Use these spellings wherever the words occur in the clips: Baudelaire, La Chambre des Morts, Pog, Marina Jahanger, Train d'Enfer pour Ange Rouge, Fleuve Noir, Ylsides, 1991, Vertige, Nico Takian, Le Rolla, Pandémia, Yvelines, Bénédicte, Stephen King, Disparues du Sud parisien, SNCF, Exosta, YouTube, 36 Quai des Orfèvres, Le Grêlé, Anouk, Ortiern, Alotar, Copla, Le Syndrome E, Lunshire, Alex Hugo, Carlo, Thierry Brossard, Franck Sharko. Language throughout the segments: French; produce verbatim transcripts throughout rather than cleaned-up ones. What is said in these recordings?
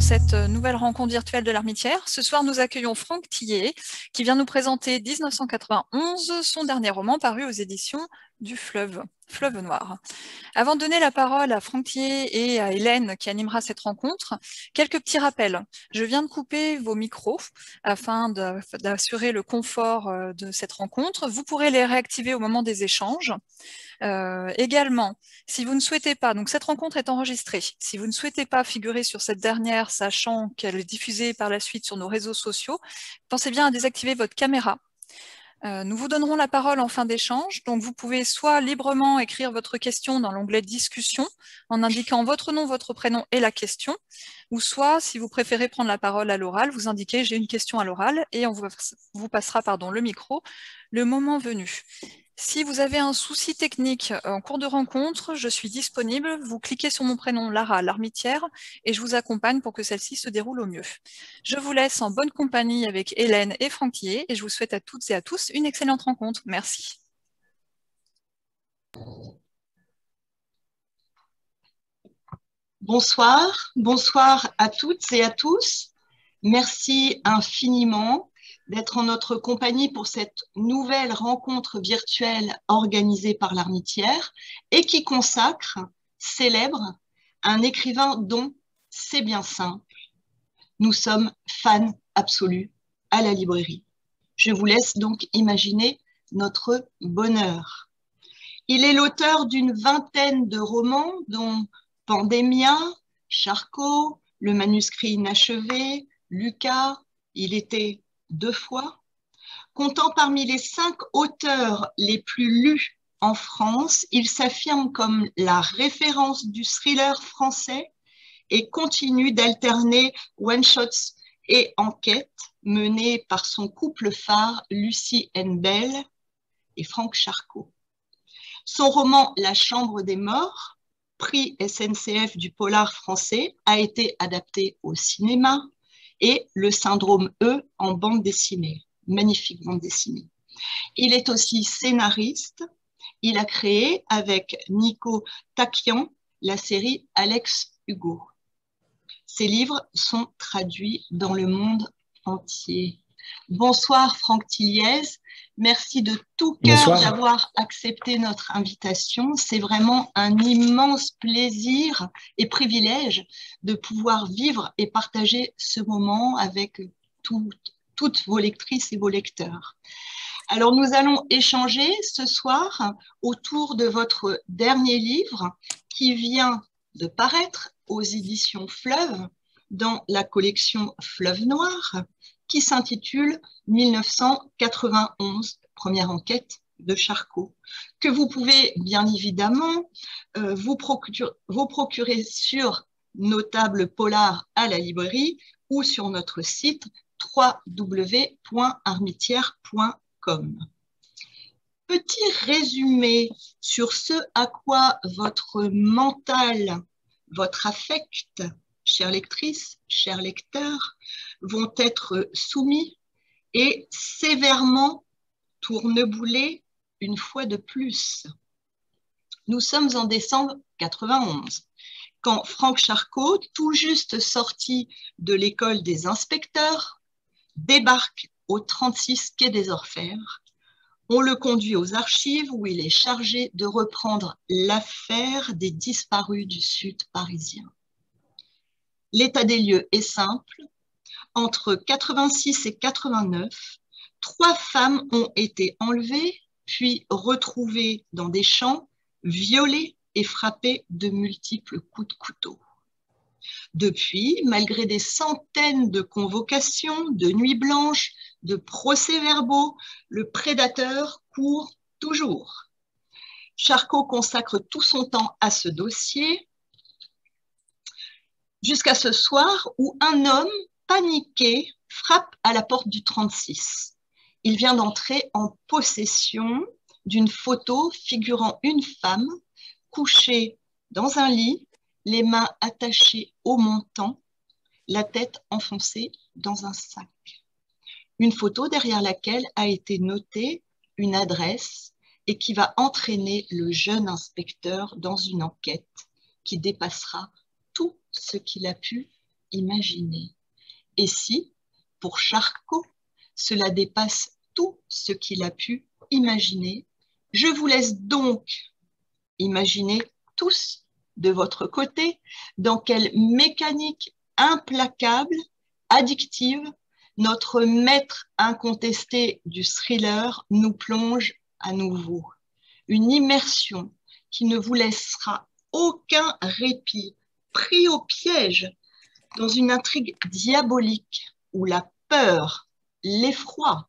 dans cette nouvelle rencontre virtuelle de l'Armitière. Ce soir, nous accueillons Franck Thilliez, qui vient nous présenter dix-neuf cent quatre-vingt-onze, son dernier roman paru aux éditions du Fleuve, Fleuve Noir. Avant de donner la parole à Franck Thilliez et à Hélène, qui animera cette rencontre, quelques petits rappels. Je viens de couper vos micros afin d'assurer le confort de cette rencontre. Vous pourrez les réactiver au moment des échanges. Euh, également, si vous ne souhaitez pas, donc cette rencontre est enregistrée, si vous ne souhaitez pas figurer sur cette dernière, sachant qu'elle est diffusée par la suite sur nos réseaux sociaux, pensez bien à désactiver votre caméra. Euh, nous vous donnerons la parole en fin d'échange, donc vous pouvez soit librement écrire votre question dans l'onglet discussion en indiquant votre nom, votre prénom et la question, ou soit si vous préférez prendre la parole à l'oral, vous indiquez j'ai une question à l'oral et on vous, vous passera pardon, le micro le moment venu. Si vous avez un souci technique en cours de rencontre, je suis disponible. Vous cliquez sur mon prénom Lara L'Armitière et je vous accompagne pour que celle-ci se déroule au mieux. Je vous laisse en bonne compagnie avec Hélène et Franck Thilliez et je vous souhaite à toutes et à tous une excellente rencontre. Merci. Bonsoir, bonsoir à toutes et à tous. Merci infiniment d'être en notre compagnie pour cette nouvelle rencontre virtuelle organisée par l'Armitière et qui consacre, célèbre, un écrivain dont c'est bien simple. Nous sommes fans absolus à la librairie. Je vous laisse donc imaginer notre bonheur. Il est l'auteur d'une vingtaine de romans dont Pandémia, Sharko, Le manuscrit inachevé, Lucas, Il était deux fois, comptant parmi les cinq auteurs les plus lus en France, il s'affirme comme la référence du thriller français et continue d'alterner one-shots et enquêtes menées par son couple phare Lucie Hennebel et Franck Sharko. Son roman La Chambre des Morts, prix S N C F du polar français, a été adapté au cinéma, et Le Syndrome E en bande dessinée, magnifique bande dessinée. Il est aussi scénariste. Il a créé avec Nico Takian la série Alex Hugo. Ses livres sont traduits dans le monde entier. Bonsoir Franck Thilliez, merci de tout cœur d'avoir accepté notre invitation. C'est vraiment un immense plaisir et privilège de pouvoir vivre et partager ce moment avec tout, toutes vos lectrices et vos lecteurs. Alors nous allons échanger ce soir autour de votre dernier livre qui vient de paraître aux éditions Fleuve dans la collection Fleuve Noir, qui s'intitule mille neuf cent quatre-vingt-onze, première enquête de Sharko, que vous pouvez bien évidemment euh, vous, procure, vous procurer sur nos tables polars à la librairie ou sur notre site w w w point armitière point com. Petit résumé sur ce à quoi votre mental, votre affect, chères lectrices, chers lecteurs, vont être soumis et sévèrement tourneboulés une fois de plus. Nous sommes en décembre quatre-vingt-onze, quand Franck Sharko, tout juste sorti de l'école des inspecteurs, débarque au trente-six Quai des Orfèvres. On le conduit aux archives où il est chargé de reprendre l'affaire des disparus du Sud parisien. L'état des lieux est simple. Entre quatre-vingt-six et quatre-vingt-neuf, trois femmes ont été enlevées, puis retrouvées dans des champs, violées et frappées de multiples coups de couteau. Depuis, malgré des centaines de convocations, de nuits blanches, de procès-verbaux, le prédateur court toujours. Sharko consacre tout son temps à ce dossier, jusqu'à ce soir où un homme, paniqué, frappe à la porte du trente-six. Il vient d'entrer en possession d'une photo figurant une femme couchée dans un lit, les mains attachées au montant, la tête enfoncée dans un sac. Une photo derrière laquelle a été notée une adresse et qui va entraîner le jeune inspecteur dans une enquête qui dépassera tout ce qu'il a pu imaginer. Et si, pour Sharko, cela dépasse tout ce qu'il a pu imaginer, je vous laisse donc imaginer tous de votre côté dans quelle mécanique implacable, addictive, notre maître incontesté du thriller nous plonge à nouveau. Une immersion qui ne vous laissera aucun répit, pris au piège dans une intrigue diabolique où la peur, l'effroi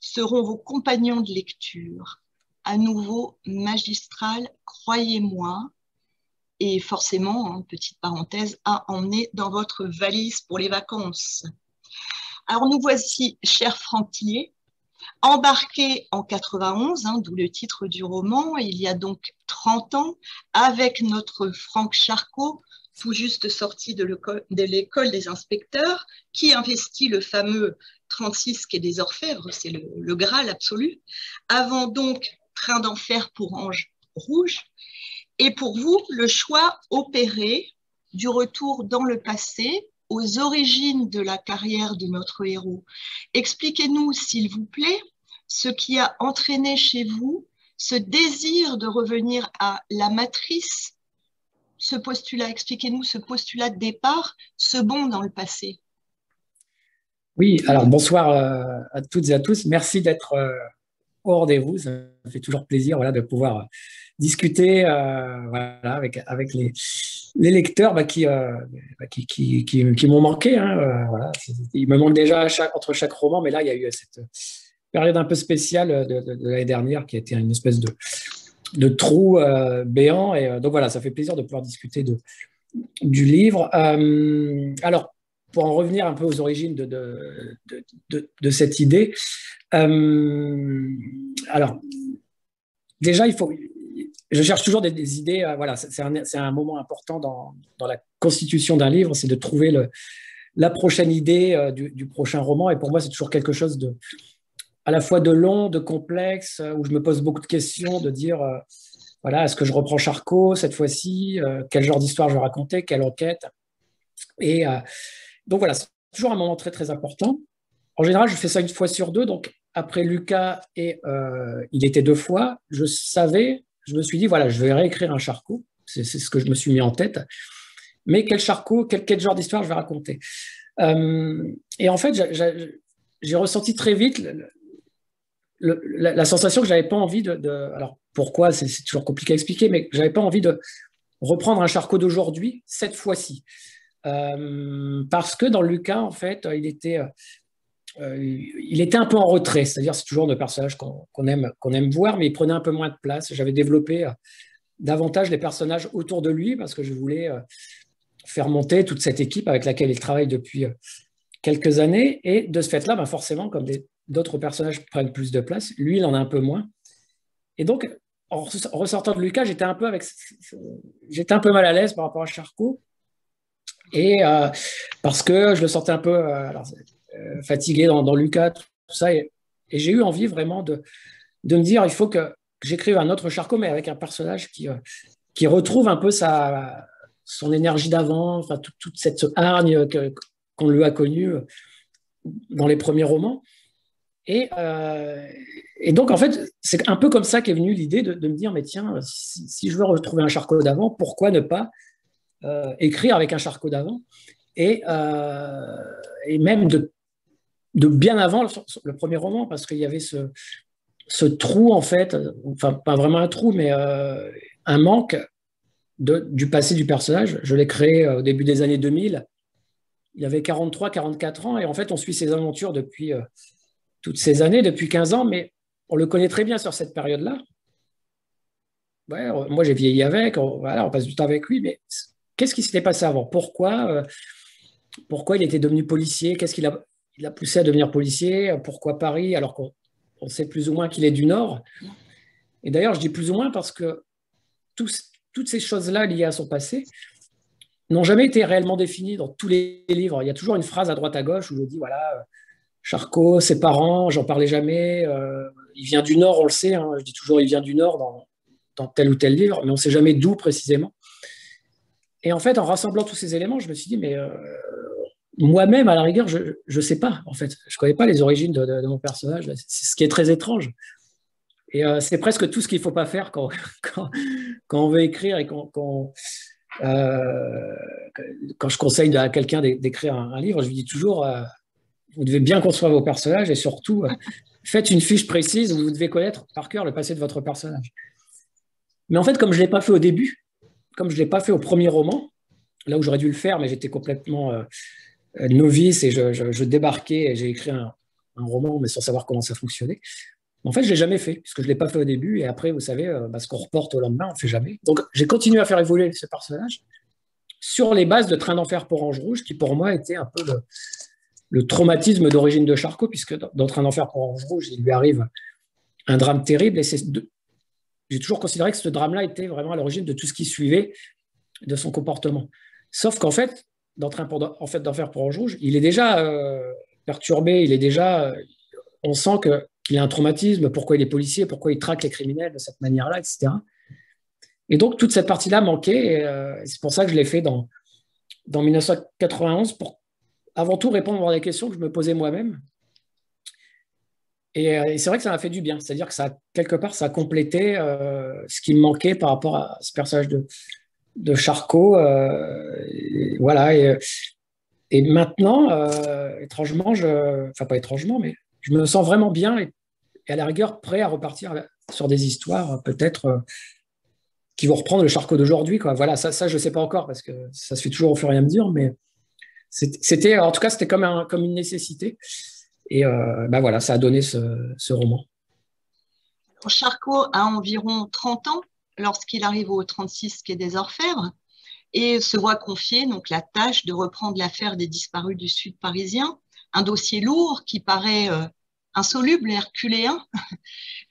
seront vos compagnons de lecture. À nouveau magistral, croyez-moi, et forcément, en petite parenthèse, à emmener dans votre valise pour les vacances. Alors nous voici, cher Franck Thilliez, embarqué en quatre-vingt-onze, hein, d'où le titre du roman, il y a donc trente ans, avec notre Franck Sharko, tout juste sorti de l'école des inspecteurs, qui investit le fameux trente-six Quai des Orfèvres, c'est le, le Graal absolu, avant donc Train d'Enfer pour Ange Rouge. Et pour vous, le choix opéré du retour dans le passé, aux origines de la carrière de notre héros. Expliquez-nous, s'il vous plaît, ce qui a entraîné chez vous ce désir de revenir à la matrice, ce postulat, expliquez-nous ce postulat de départ, ce bond dans le passé. Oui, alors bonsoir à toutes et à tous. Merci d'être au rendez-vous. Ça fait toujours plaisir, voilà, de pouvoir discuter euh, voilà, avec, avec les, les lecteurs bah, qui, euh, qui, qui, qui, qui m'ont manqué. Hein, euh, voilà. Il me manque déjà à chaque, entre chaque roman, mais là, il y a eu cette période un peu spéciale de, de, de l'année dernière qui a été une espèce de, de trou euh, béant. Et, euh, donc voilà, ça fait plaisir de pouvoir discuter de, du livre. Euh, alors, pour en revenir un peu aux origines de, de, de, de, de cette idée, euh, alors, déjà, il faut... Je cherche toujours des, des idées, euh, voilà, c'est un, un moment important dans, dans la constitution d'un livre, c'est de trouver le, la prochaine idée euh, du, du prochain roman, et pour moi c'est toujours quelque chose de, à la fois de long, de complexe, euh, où je me pose beaucoup de questions, de dire, euh, voilà, est-ce que je reprends Sharko cette fois-ci, euh, quel genre d'histoire je vais raconter, quelle enquête, et euh, donc voilà, c'est toujours un moment très très important. En général, je fais ça une fois sur deux, donc après Lucas et euh, Il était deux fois, je savais... Je me suis dit, voilà, je vais réécrire un Sharko, c'est ce que je me suis mis en tête, mais quel Sharko, quel, quel genre d'histoire je vais raconter. Euh, et en fait, j'ai ressenti très vite le, le, la, la sensation que je n'avais pas envie de, de... Alors, pourquoi, c'est toujours compliqué à expliquer, mais que je n'avais pas envie de reprendre un Sharko d'aujourd'hui, cette fois-ci. Euh, parce que dans Lucas, en fait, il était... Euh, il était un peu en retrait, c'est-à-dire c'est toujours le personnage qu'on qu'on aime, qu'on aime voir, mais il prenait un peu moins de place. J'avais développé euh, davantage les personnages autour de lui parce que je voulais euh, faire monter toute cette équipe avec laquelle il travaille depuis euh, quelques années. Et de ce fait-là, ben forcément, comme d'autres personnages prennent plus de place, lui, il en a un peu moins. Et donc, en ressortant de Lucas, j'étais un peu avec, j'étais un peu mal à l'aise par rapport à Sharko, et euh, parce que je le sentais un peu... Euh, alors, fatigué dans, dans Lucas, tout ça, et, et j'ai eu envie vraiment de, de me dire, il faut que j'écrive un autre Sharko, mais avec un personnage qui, euh, qui retrouve un peu sa, son énergie d'avant, enfin, tout, toute cette hargne qu'on lui a connue dans les premiers romans, et, euh, et donc en fait, c'est un peu comme ça qu'est venue l'idée de, de me dire, mais tiens, si, si je veux retrouver un Sharko d'avant, pourquoi ne pas euh, écrire avec un Sharko d'avant, et, euh, et même de de bien avant le, le premier roman, parce qu'il y avait ce, ce trou, en fait, enfin, pas vraiment un trou, mais euh, un manque de, du passé du personnage. Je l'ai créé au début des années deux mille, il avait quarante-trois, quarante-quatre ans, et en fait, on suit ses aventures depuis euh, toutes ces années, depuis quinze ans, mais on le connaît très bien sur cette période-là. Ouais, moi, j'ai vieilli avec, on, voilà, on passe du temps avec lui, mais qu'est-ce qui s'était passé avant? Pourquoi, euh, pourquoi il était devenu policier? Qu'est-ce qu'il a... Il a poussé à devenir policier. Pourquoi Paris, alors qu'on sait plus ou moins qu'il est du Nord? Et d'ailleurs, je dis plus ou moins parce que tout, toutes ces choses-là liées à son passé n'ont jamais été réellement définies dans tous les livres. Il y a toujours une phrase à droite à gauche où je dis, voilà, Sharko, ses parents, j'en parlais jamais, euh, il vient du Nord, on le sait, hein, je dis toujours il vient du Nord dans, dans tel ou tel livre, mais on ne sait jamais d'où précisément. Et en fait, en rassemblant tous ces éléments, je me suis dit, mais euh, moi-même, à la rigueur, je ne sais pas, en fait. Je ne connais pas les origines de, de, de mon personnage, c'est ce qui est très étrange. Et euh, c'est presque tout ce qu'il ne faut pas faire quand, quand, quand on veut écrire et quand, quand, euh, quand je conseille à quelqu'un d'écrire un, un livre, je lui dis toujours, euh, vous devez bien construire vos personnages et surtout, euh, faites une fiche précise où vous devez connaître par cœur le passé de votre personnage. Mais en fait, comme je ne l'ai pas fait au début, comme je ne l'ai pas fait au premier roman, là où j'aurais dû le faire, mais j'étais complètement euh, novice et je, je, je débarquais et j'ai écrit un, un roman, mais sans savoir comment ça fonctionnait. En fait, je ne l'ai jamais fait, puisque je ne l'ai pas fait au début, et après, vous savez, euh, bah, ce qu'on reporte au lendemain, on ne fait jamais. Donc, j'ai continué à faire évoluer ce personnage sur les bases de Train d'Enfer pour Ange Rouge, qui pour moi était un peu le, le traumatisme d'origine de Sharko, puisque dans, dans Train d'Enfer pour Ange Rouge, il lui arrive un drame terrible, et c'est de... J'ai toujours considéré que ce drame-là était vraiment à l'origine de tout ce qui suivait de son comportement. Sauf qu'en fait, dans Train en fait, d'Enfer pour Ange Rouge, il est déjà euh, perturbé, il est déjà, euh, on sent que, qu'il a un traumatisme, pourquoi il est policier, pourquoi il traque les criminels de cette manière-là, et cetera. Et donc, toute cette partie-là manquait, et euh, c'est pour ça que je l'ai fait dans, dans mille neuf cent quatre-vingt-onze, pour avant tout répondre à des questions que je me posais moi-même. Et c'est vrai que ça m'a fait du bien, c'est-à-dire que ça, quelque part, ça a complété euh, ce qui me manquait par rapport à ce personnage de, de Sharko. Euh, et, voilà, et, et maintenant, euh, étrangement, je, enfin pas étrangement, mais je me sens vraiment bien et, et à la rigueur prêt à repartir sur des histoires peut-être euh, qui vont reprendre le Sharko d'aujourd'hui. Voilà, ça, ça je ne sais pas encore parce que ça se fait toujours au fur et à mesure, mais c'était, en tout cas, c'était comme, un, comme une nécessité. Et euh, bah voilà, ça a donné ce, ce roman. Sharko a environ trente ans lorsqu'il arrive au trente-six Quai des Orfèvres et se voit confier donc, la tâche de reprendre l'affaire des disparus du Sud parisien, un dossier lourd qui paraît euh, insoluble et herculéen.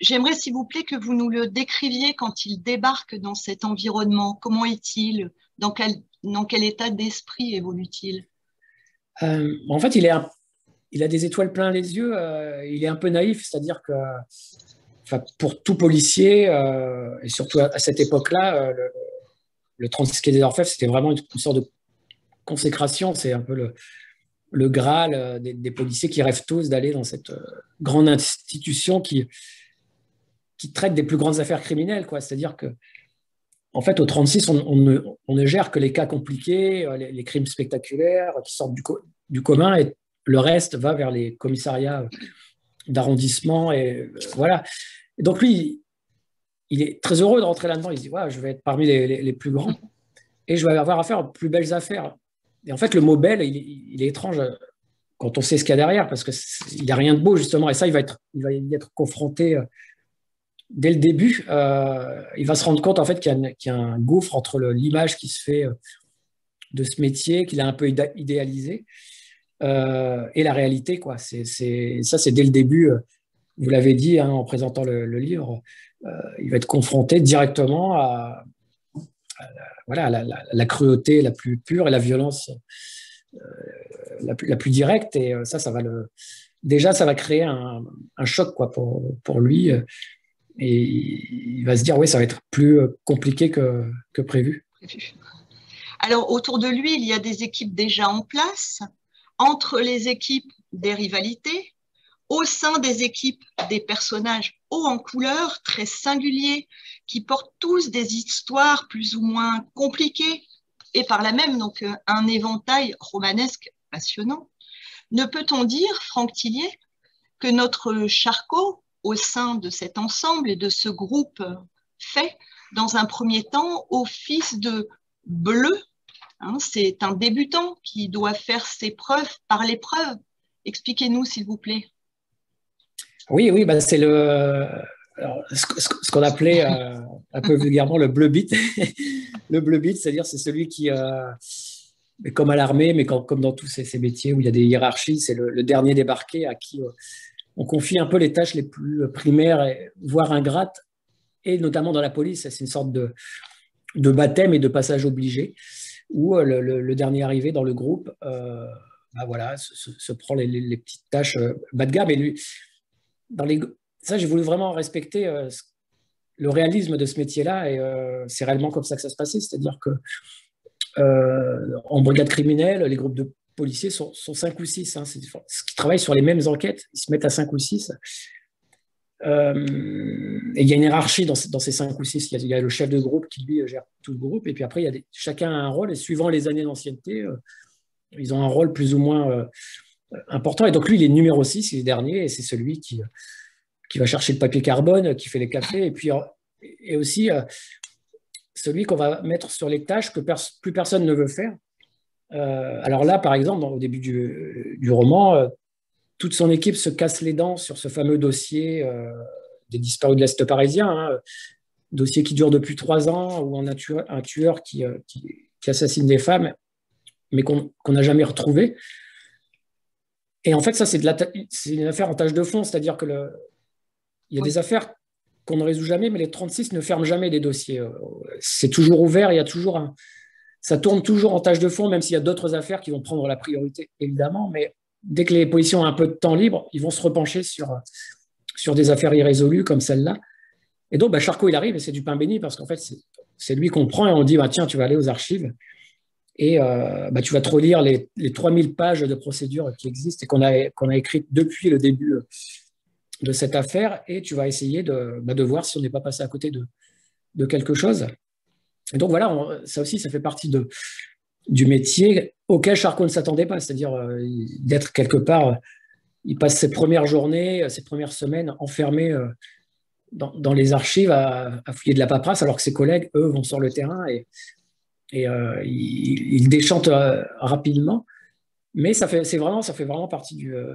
J'aimerais s'il vous plaît que vous nous le décriviez quand il débarque dans cet environnement. Comment est-il? Dans quel, dans quel état d'esprit évolue-t-il? euh, En fait, il est un... Il a des étoiles plein les yeux, euh, il est un peu naïf, c'est-à-dire que pour tout policier, euh, et surtout à, à cette époque-là, euh, le, le trente-six Quai des Orfèvres, c'était vraiment une, une sorte de consécration, c'est un peu le, le Graal euh, des, des policiers qui rêvent tous d'aller dans cette euh, grande institution qui, qui traite des plus grandes affaires criminelles, quoi. C'est-à-dire que, en fait, au trente-six, on, on, ne, on ne gère que les cas compliqués, les, les crimes spectaculaires qui sortent du, co du commun, et le reste va vers les commissariats d'arrondissement. Et euh, voilà. Et donc, lui, il est très heureux de rentrer là-dedans. Il se dit ouais, je vais être parmi les, les, les plus grands et je vais avoir affaire aux plus belles affaires. Et en fait, le mot belle, il, il est étrange quand on sait ce qu'il y a derrière parce qu'il n'y a rien de beau, justement. Et ça, il va, être, il va y être confronté dès le début. Euh, il va se rendre compte en fait, qu'il y, qu'il y a un gouffre entre l'image qui se fait de ce métier, qu'il a un peu idéalisé. Euh, et la réalité, quoi. C'est, c'est, ça, c'est dès le début, euh, vous l'avez dit hein, en présentant le, le livre, euh, il va être confronté directement à, à, à, voilà, à la, la, la cruauté la plus pure et la violence euh, la, plus, la plus directe. Et euh, ça, ça va le, déjà, ça va créer un, un choc quoi, pour, pour lui. Euh, et il va se dire, oui, ça va être plus compliqué que, que prévu. Alors, autour de lui, il y a des équipes déjà en place. Entre les équipes des rivalités, au sein des équipes des personnages hauts en couleur, très singuliers, qui portent tous des histoires plus ou moins compliquées, et par là même donc un éventail romanesque passionnant. Ne peut-on dire, Franck Thilliez, que notre Sharko, au sein de cet ensemble et de ce groupe, fait, dans un premier temps, office de bleu? Hein, c'est un débutant qui doit faire ses preuves par l'épreuve. Expliquez-nous, s'il vous plaît. Oui, oui, ben c'est le alors, ce, ce, ce qu'on appelait euh, un peu vulgairement le bleu beat. Le bleu beat, c'est-à-dire c'est celui qui, euh, comme à l'armée, mais quand, comme dans tous ces, ces métiers où il y a des hiérarchies, c'est le, le dernier débarqué à qui euh, on confie un peu les tâches les plus primaires, et, voire ingrates, et notamment dans la police. C'est une sorte de, de baptême et de passage obligé, où le, le, le dernier arrivé dans le groupe euh, bah voilà, se, se, se prend les, les, les petites tâches euh, bas de gamme. Et lui, dans les, ça, j'ai voulu vraiment respecter euh, le réalisme de ce métier-là, et euh, c'est réellement comme ça que ça se passait, c'est-à-dire que euh, en brigade criminelle, les groupes de policiers sont, sont cinq ou six, hein, c'est, qui travaillent sur les mêmes enquêtes, ils se mettent à cinq ou six. Euh, et il y a une hiérarchie dans, dans ces cinq ou six, il y, y a le chef de groupe qui lui gère tout le groupe, et puis après il y a des, chacun a un rôle, et suivant les années d'ancienneté, euh, ils ont un rôle plus ou moins euh, important, et donc lui il est numéro six, il est dernier, et c'est celui qui, qui va chercher le papier carbone, qui fait les cafés, et puis et aussi euh, celui qu'on va mettre sur les tâches que pers- plus personne ne veut faire. Euh, alors là par exemple, au début du, du roman, euh, toute son équipe se casse les dents sur ce fameux dossier euh, des disparus de l'Est parisien, hein, dossier qui dure depuis trois ans, où on a tueur, un tueur qui, euh, qui, qui assassine des femmes, mais qu'on qu'on n'a jamais retrouvé. Et en fait, ça, c'est, de la ta- c'est une affaire en tâche de fond, c'est-à-dire que le, il y a des affaires qu'on ne résout jamais, mais les trente-six ne ferment jamais des dossiers. C'est toujours ouvert, il y a toujours un, ça tourne toujours en tâche de fond, même s'il y a d'autres affaires qui vont prendre la priorité, évidemment, mais dès que les policiers ont un peu de temps libre, ils vont se repencher sur, sur des affaires irrésolues comme celle-là. Et donc, bah, Sharko, il arrive et c'est du pain béni parce qu'en fait, c'est, c'est lui qu'on prend et on dit bah, « Tiens, tu vas aller aux archives et euh, bah, tu vas te relire les, les trois mille pages de procédures qui existent et qu'on a, qu'on a écrites depuis le début de cette affaire et tu vas essayer de, bah, de voir si on n'est pas passé à côté de, de quelque chose. » Et donc voilà, on, ça aussi, ça fait partie de... du métier auquel Sharko ne s'attendait pas, c'est-à-dire euh, d'être quelque part, euh, il passe ses premières journées, euh, ses premières semaines enfermé euh, dans, dans les archives à, à fouiller de la paperasse, alors que ses collègues, eux, vont sur le terrain et, et euh, ils il déchantent euh, rapidement. Mais ça fait, c'est vraiment, ça fait vraiment partie du, euh,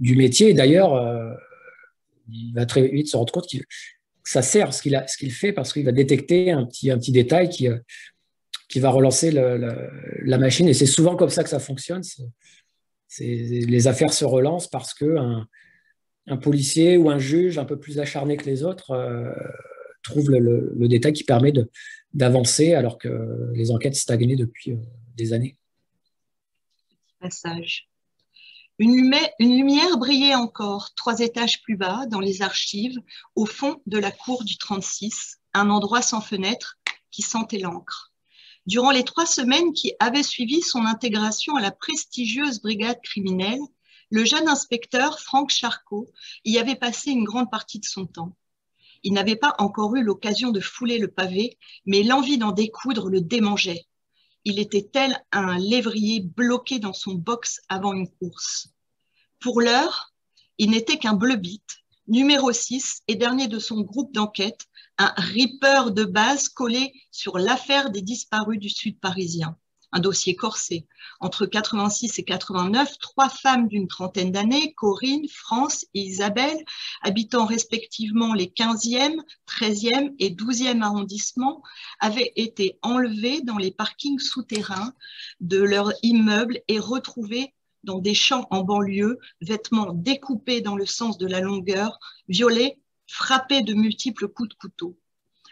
du métier. Et d'ailleurs, euh, il va très vite se rendre compte que ça sert ce qu'il, a, ce qu'il fait, parce qu'il va détecter un petit, un petit détail qui... Euh, qui va relancer le, le, la machine. Et c'est souvent comme ça que ça fonctionne. C'est, c'est, les affaires se relancent parce qu'un un policier ou un juge un peu plus acharné que les autres euh, trouve le, le, le détail qui permet de, d'avancer alors que les enquêtes stagnaient depuis euh, des années. Passage. Une lumière, une lumière brillait encore, trois étages plus bas, dans les archives, au fond de la cour du trente-six, un endroit sans fenêtre qui sentait l'encre. Durant les trois semaines qui avaient suivi son intégration à la prestigieuse brigade criminelle, le jeune inspecteur Franck Sharko y avait passé une grande partie de son temps. Il n'avait pas encore eu l'occasion de fouler le pavé, mais l'envie d'en découdre le démangeait. Il était tel un lévrier bloqué dans son box avant une course. Pour l'heure, il n'était qu'un bleubit, numéro six et dernier de son groupe d'enquête, un ripeur de base collé sur l'affaire des disparus du Sud parisien. Un dossier corsé. Entre quatre-vingt-six et quatre-vingt-neuf, trois femmes d'une trentaine d'années, Corinne, France et Isabelle, habitant respectivement les quinzième, treizième et douzième arrondissements, avaient été enlevées dans les parkings souterrains de leur immeuble et retrouvées dans des champs en banlieue, vêtements découpés dans le sens de la longueur, violés, frappé de multiples coups de couteau.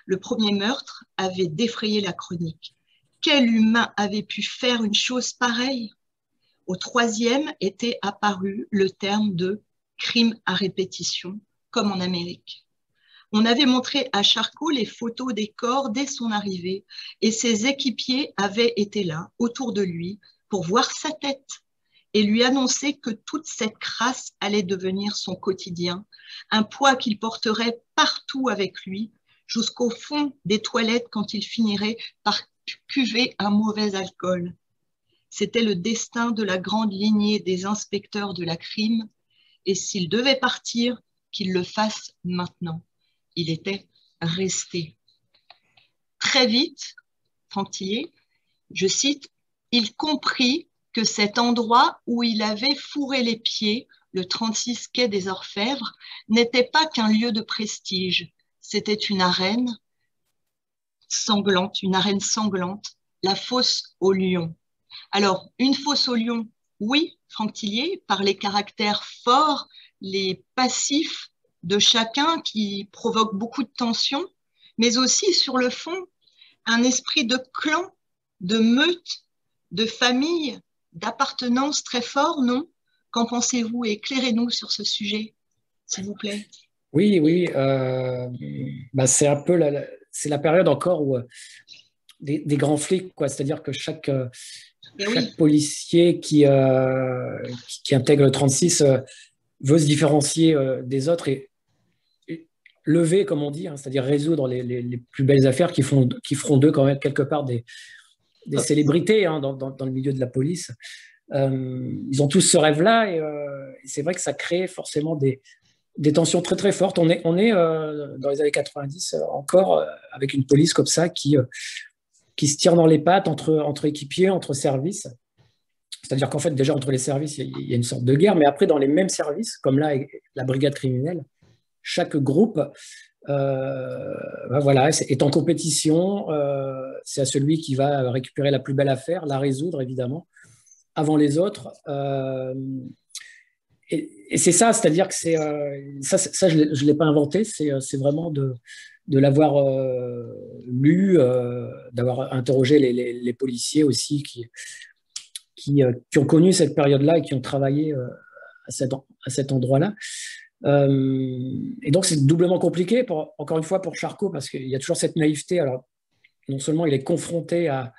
Le premier meurtre avait défrayé la chronique. Quel humain avait pu faire une chose pareille? Au troisième était apparu le terme de crime à répétition, comme en Amérique. On avait montré à Sharko les photos des corps dès son arrivée, et ses équipiers avaient été là, autour de lui, pour voir sa tête, et lui annoncer que toute cette crasse allait devenir son quotidien, un poids qu'il porterait partout avec lui, jusqu'au fond des toilettes quand il finirait par cuver un mauvais alcool. C'était le destin de la grande lignée des inspecteurs de la crime, et s'il devait partir, qu'il le fasse maintenant. Il était resté. Très vite, Franck Thilliez, je cite, « Il comprit que cet endroit où il avait fourré les pieds, le trente-six Quai des Orfèvres, n'était pas qu'un lieu de prestige. C'était une arène sanglante, une arène sanglante, la fosse au lion. » Alors, une fosse au lion, oui, Franck Thilliez, par les caractères forts, les passifs de chacun qui provoquent beaucoup de tensions, mais aussi, sur le fond, un esprit de clan, de meute, de famille, d'appartenance très fort, non? Qu'en pensez-vous? Éclairez-nous sur ce sujet, s'il vous plaît. Oui, oui. Euh, bah c'est un peu la, la, c'est la période encore où, des, des grands flics, quoi. C'est-à-dire que chaque, euh, chaque oui. policier qui, euh, qui, qui intègre le trente-six euh, veut se différencier euh, des autres et, et lever, comme on dit, hein, c'est-à-dire résoudre les, les, les plus belles affaires qui, font, qui feront d'eux quand même quelque part des, des ah. célébrités hein, dans, dans, dans le milieu de la police. Euh, ils ont tous ce rêve-là et, euh, et c'est vrai que ça crée forcément des, des tensions très très fortes. On est, on est euh, dans les années quatre-vingt-dix euh, encore euh, avec une police comme ça qui, euh, qui se tire dans les pattes entre, entre équipiers, entre services. C'est-à-dire qu'en fait déjà entre les services il y, y a une sorte de guerre, mais après dans les mêmes services, comme là la brigade criminelle, chaque groupe euh, ben voilà, est, est en compétition, euh, c'est à celui qui va récupérer la plus belle affaire, la résoudre évidemment avant les autres, euh, et, et c'est ça, c'est-à-dire que c'est euh, ça, ça, je ne l'ai pas inventé, c'est vraiment de, de l'avoir euh, lu, euh, d'avoir interrogé les, les, les policiers aussi qui, qui, euh, qui ont connu cette période-là et qui ont travaillé euh, à, cette, à cet endroit-là. Euh, et donc c'est doublement compliqué, pour, encore une fois pour Sharko, parce qu'il y a toujours cette naïveté. Alors non seulement il est confronté à,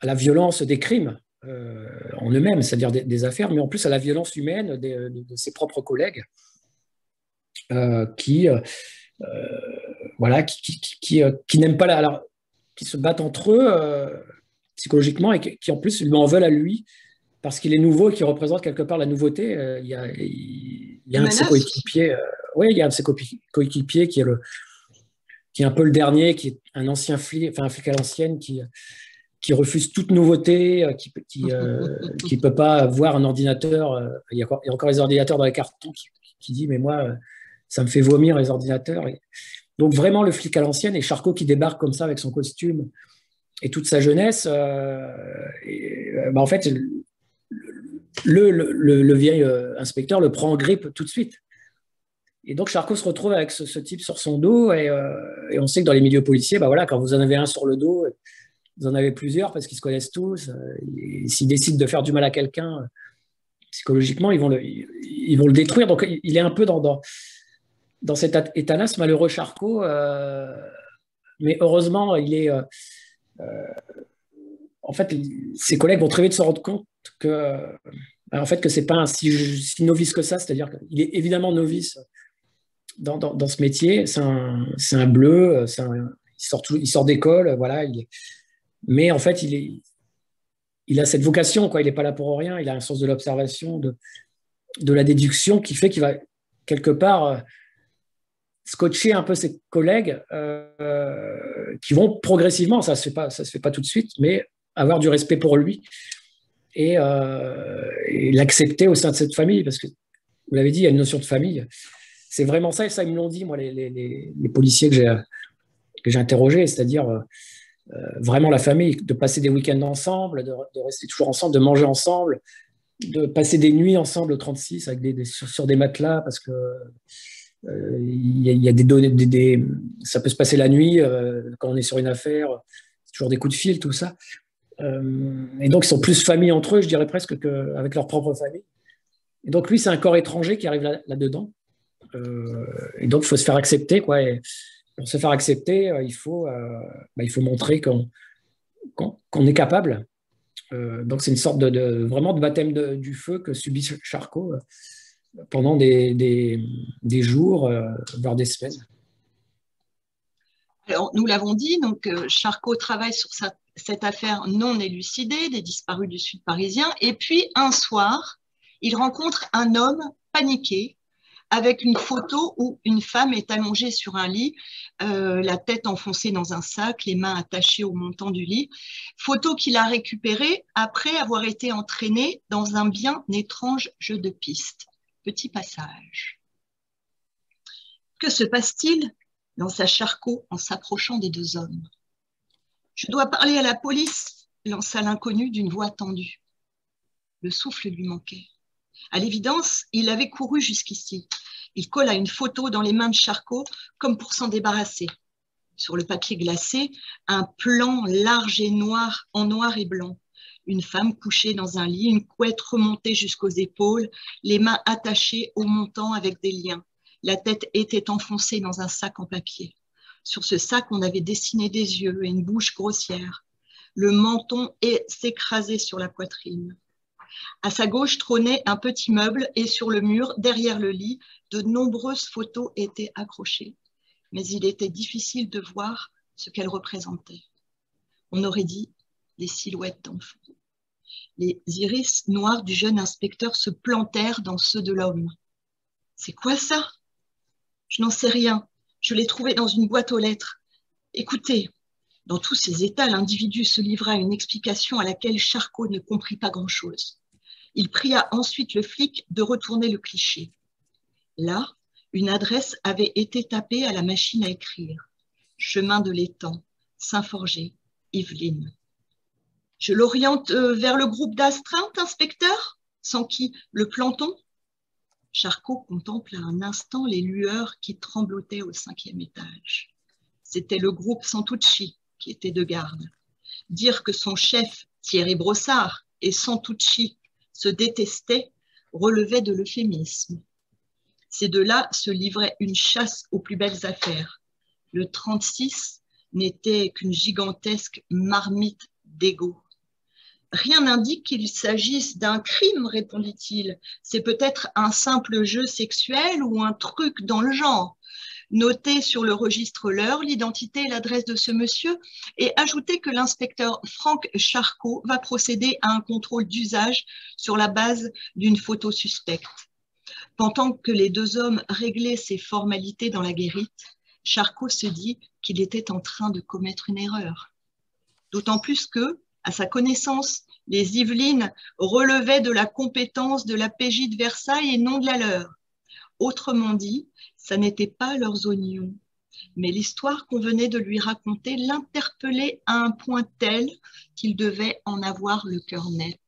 à la violence des crimes, Euh, en eux-mêmes, c'est-à-dire des, des affaires, mais en plus à la violence humaine des, de, de ses propres collègues euh, qui, euh, voilà, qui, qui, qui, qui, euh, qui n'aiment pas la, alors, qui se battent entre eux euh, psychologiquement et qui, qui en plus lui en veulent à lui parce qu'il est nouveau et qu'il représente quelque part la nouveauté. Euh, il y a, il, il y a un de ses coéquipiers, euh, oui, il y a un de ses coéquipiers qui est le, qui est un peu le dernier, qui est un ancien flic, enfin un flic à l'ancienne qui qui refuse toute nouveauté, qui ne qui, euh, qui peut pas voir un ordinateur. Il y a encore, il y a encore les ordinateurs dans les cartons qui, qui dit « mais moi, ça me fait vomir les ordinateurs ». Donc vraiment le flic à l'ancienne, et Sharko qui débarque comme ça avec son costume et toute sa jeunesse, euh, et, bah, en fait, le, le, le, le vieil inspecteur le prend en grippe tout de suite. Et donc Sharko se retrouve avec ce, ce type sur son dos, et, euh, et on sait que dans les milieux policiers, bah, voilà, quand vous en avez un sur le dos, vous en avez plusieurs parce qu'ils se connaissent tous. S'ils décident de faire du mal à quelqu'un, psychologiquement, ils vont, le, ils vont le détruire. Donc, il est un peu dans, dans, dans cet état-là, ce malheureux Sharko. Euh, mais heureusement, il est... Euh, euh, en fait, ses collègues vont très vite se rendre compte que, en fait, que ce n'est pas un si, si novice que ça. C'est-à-dire qu'il est évidemment novice dans, dans, dans ce métier. C'est un, c'est un bleu, c'est un, il sort, tout, il sort d'école, voilà, il est... Mais en fait, il, est, il a cette vocation, quoi. Il n'est pas là pour rien. Il a un sens de l'observation, de, de la déduction, qui fait qu'il va quelque part euh, scotcher un peu ses collègues euh, qui vont progressivement, ça ne se, se fait pas tout de suite, mais avoir du respect pour lui et, euh, et l'accepter au sein de cette famille. Parce que, vous l'avez dit, il y a une notion de famille. C'est vraiment ça, et ça, ils me l'ont dit, moi, les, les, les policiers que j'ai interrogés, c'est-à-dire... Euh, Euh, vraiment la famille, de passer des week-ends ensemble, de, de rester toujours ensemble, de manger ensemble, de passer des nuits ensemble au trente-six avec des, des, sur, sur des matelas, parce que euh, y a, y a des données, des, des, ça peut se passer la nuit euh, quand on est sur une affaire, toujours des coups de fil, tout ça. Euh, et donc ils sont plus famille entre eux, je dirais presque, qu'avec leur propre famille. Et donc lui, c'est un corps étranger qui arrive là, là-dedans. Euh, et donc il faut se faire accepter, quoi. Et, pour se faire accepter, euh, il, faut, euh, bah, il faut montrer qu'on qu'on, qu'on est capable. Euh, donc, c'est une sorte de, de, vraiment de baptême de, du feu que subit Sharko euh, pendant des, des, des jours, euh, voire des semaines. Alors, nous l'avons dit, donc, euh, Sharko travaille sur sa, cette affaire non élucidée des disparus du Sud parisien. Et puis, un soir, il rencontre un homme paniqué, avec une photo où une femme est allongée sur un lit, euh, la tête enfoncée dans un sac, les mains attachées au montant du lit. Photo qu'il a récupérée après avoir été entraîné dans un bien étrange jeu de piste. Petit passage. Que se passe-t-il dans sa Sharko en s'approchant des deux hommes? Je dois parler à la police, lança l'inconnu d'une voix tendue. Le souffle lui manquait. À l'évidence, il avait couru jusqu'ici. Il colla une photo dans les mains de Sharko comme pour s'en débarrasser. Sur le papier glacé, un plan large et noir, en noir et blanc. Une femme couchée dans un lit, une couette remontée jusqu'aux épaules, les mains attachées au montant avec des liens. La tête était enfoncée dans un sac en papier. Sur ce sac, on avait dessiné des yeux et une bouche grossière. Le menton s'écrasait sur la poitrine. À sa gauche trônait un petit meuble et sur le mur, derrière le lit, de nombreuses photos étaient accrochées. Mais il était difficile de voir ce qu'elles représentaient. On aurait dit des silhouettes d'enfants. Les iris noirs du jeune inspecteur se plantèrent dans ceux de l'homme. « C'est quoi ça ?»« Je n'en sais rien. Je l'ai trouvé dans une boîte aux lettres. Écoutez. » Dans tous ses états, l'individu se livra à une explication à laquelle Sharko ne comprit pas grand-chose. Il pria ensuite le flic de retourner le cliché. Là, une adresse avait été tapée à la machine à écrire. Chemin de l'Étang, Saint-Forger, Yvelines. « Je l'oriente vers le groupe d'astreinte, inspecteur ? Sans qui le planton ?» Sharko contempla un instant les lueurs qui tremblotaient au cinquième étage. C'était le groupe Santucci qui était de garde. Dire que son chef, Thierry Brossard, et Santucci se détestaient relevait de l'euphémisme. Ces deux-là se livraient une chasse aux plus belles affaires. Le trente-six n'était qu'une gigantesque marmite d'ego. « Rien n'indique qu'il s'agisse d'un crime, répondit-il. C'est peut-être un simple jeu sexuel ou un truc dans le genre. » Notez sur le registre l'heure, l'identité et l'adresse de ce monsieur et ajoutez que l'inspecteur Franck Sharko va procéder à un contrôle d'usage sur la base d'une photo suspecte. Pendant que les deux hommes réglaient ces formalités dans la guérite, Sharko se dit qu'il était en train de commettre une erreur. D'autant plus que, à sa connaissance, les Yvelines relevaient de la compétence de la P J de Versailles et non de la leur. Autrement dit, ça n'était pas leurs oignons, mais l'histoire qu'on venait de lui raconter l'interpellait à un point tel qu'il devait en avoir le cœur net.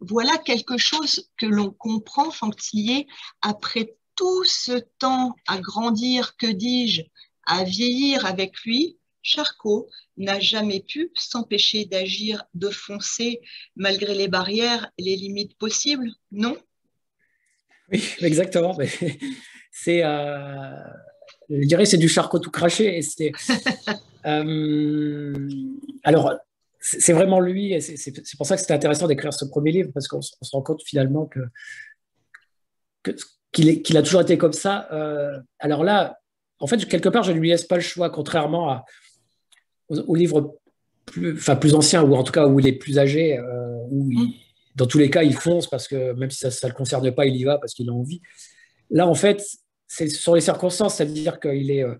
Voilà quelque chose que l'on comprend, Franck Thilliez, après tout ce temps à grandir, que dis-je, à vieillir avec lui, Sharko n'a jamais pu s'empêcher d'agir, de foncer, malgré les barrières, les limites possibles, non ? Oui, exactement. C'est, euh, je dirais, c'est du Sharko tout craché. Et euh, alors, c'est vraiment lui, et c'est pour ça que c'était intéressant d'écrire ce premier livre, parce qu'on se rend compte finalement que, que, qu'il qu'il a toujours été comme ça. Euh, alors là, en fait, quelque part, je ne lui laisse pas le choix, contrairement à, aux, aux livres plus, enfin, plus anciens, ou en tout cas où il est plus âgé, euh, où il... Mm. Dans tous les cas, il fonce parce que même si ça ne le concerne pas, il y va parce qu'il a envie. Là, en fait, c'est sur les circonstances, ça veut dire qu'il est, euh,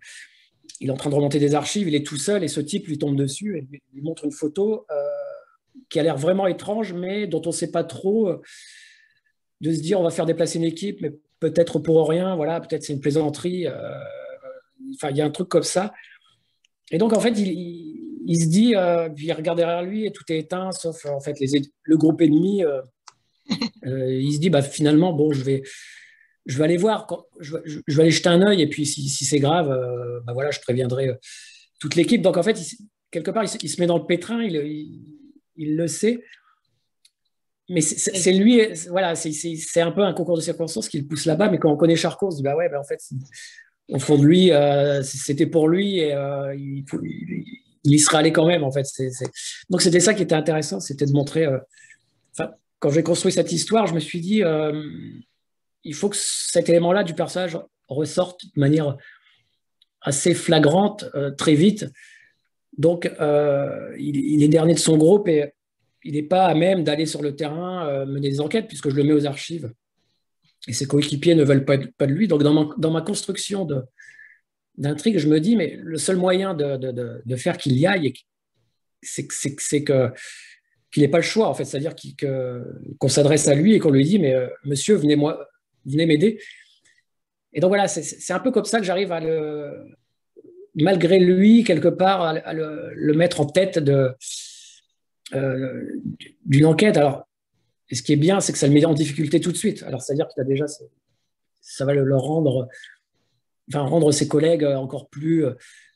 il est en train de remonter des archives, il est tout seul et ce type lui tombe dessus et lui, lui montre une photo euh, qui a l'air vraiment étrange, mais dont on ne sait pas trop, euh, de se dire on va faire déplacer une équipe, mais peut-être pour rien, voilà, peut-être c'est une plaisanterie. Enfin, euh, il y a un truc comme ça. Et donc, en fait, il, il Il se dit, euh, puis il regarde derrière lui et tout est éteint, sauf en fait les, le groupe ennemi. Euh, euh, il se dit, bah, finalement, bon, je vais, je vais aller voir, quand, je, je, je vais aller jeter un œil et puis si, si c'est grave, euh, bah, voilà, je préviendrai euh, toute l'équipe. Donc en fait, il, quelque part, il, il se met dans le pétrin, il, il, il le sait. Mais c'est lui, voilà, c'est un peu un concours de circonstances qui le pousse là-bas. Mais quand on connaît Sharko, on se dit, bah ouais, bah, en fait, au fond de lui, euh, c'était pour lui et euh, il, il, il il y serait allé quand même, en fait. C'est, c'est... Donc, c'était ça qui était intéressant, c'était de montrer... Euh... Enfin, quand j'ai construit cette histoire, je me suis dit, euh, il faut que cet élément-là du personnage ressorte de manière assez flagrante, euh, très vite. Donc, euh, il, il est dernier de son groupe et il n'est pas à même d'aller sur le terrain euh, mener des enquêtes, puisque je le mets aux archives. Et ses coéquipiers ne veulent pas de, pas de lui. Donc, dans ma, dans ma construction de... d'intrigue, je me dis, mais le seul moyen de, de, de, de faire qu'il y aille, c'est que qu'il n'ait pas le choix, en fait, c'est-à-dire qu'on s'adresse à lui et qu'on lui dit, mais euh, monsieur, venez moi, venez m'aider. Et donc voilà, c'est un peu comme ça que j'arrive à le, malgré lui, quelque part, à, à le, le mettre en tête de euh, d'une enquête. Alors, et ce qui est bien, c'est que ça le met en difficulté tout de suite. Alors, c'est-à-dire qu'il a déjà, ça va le, le rendre... Enfin, rendre ses collègues encore plus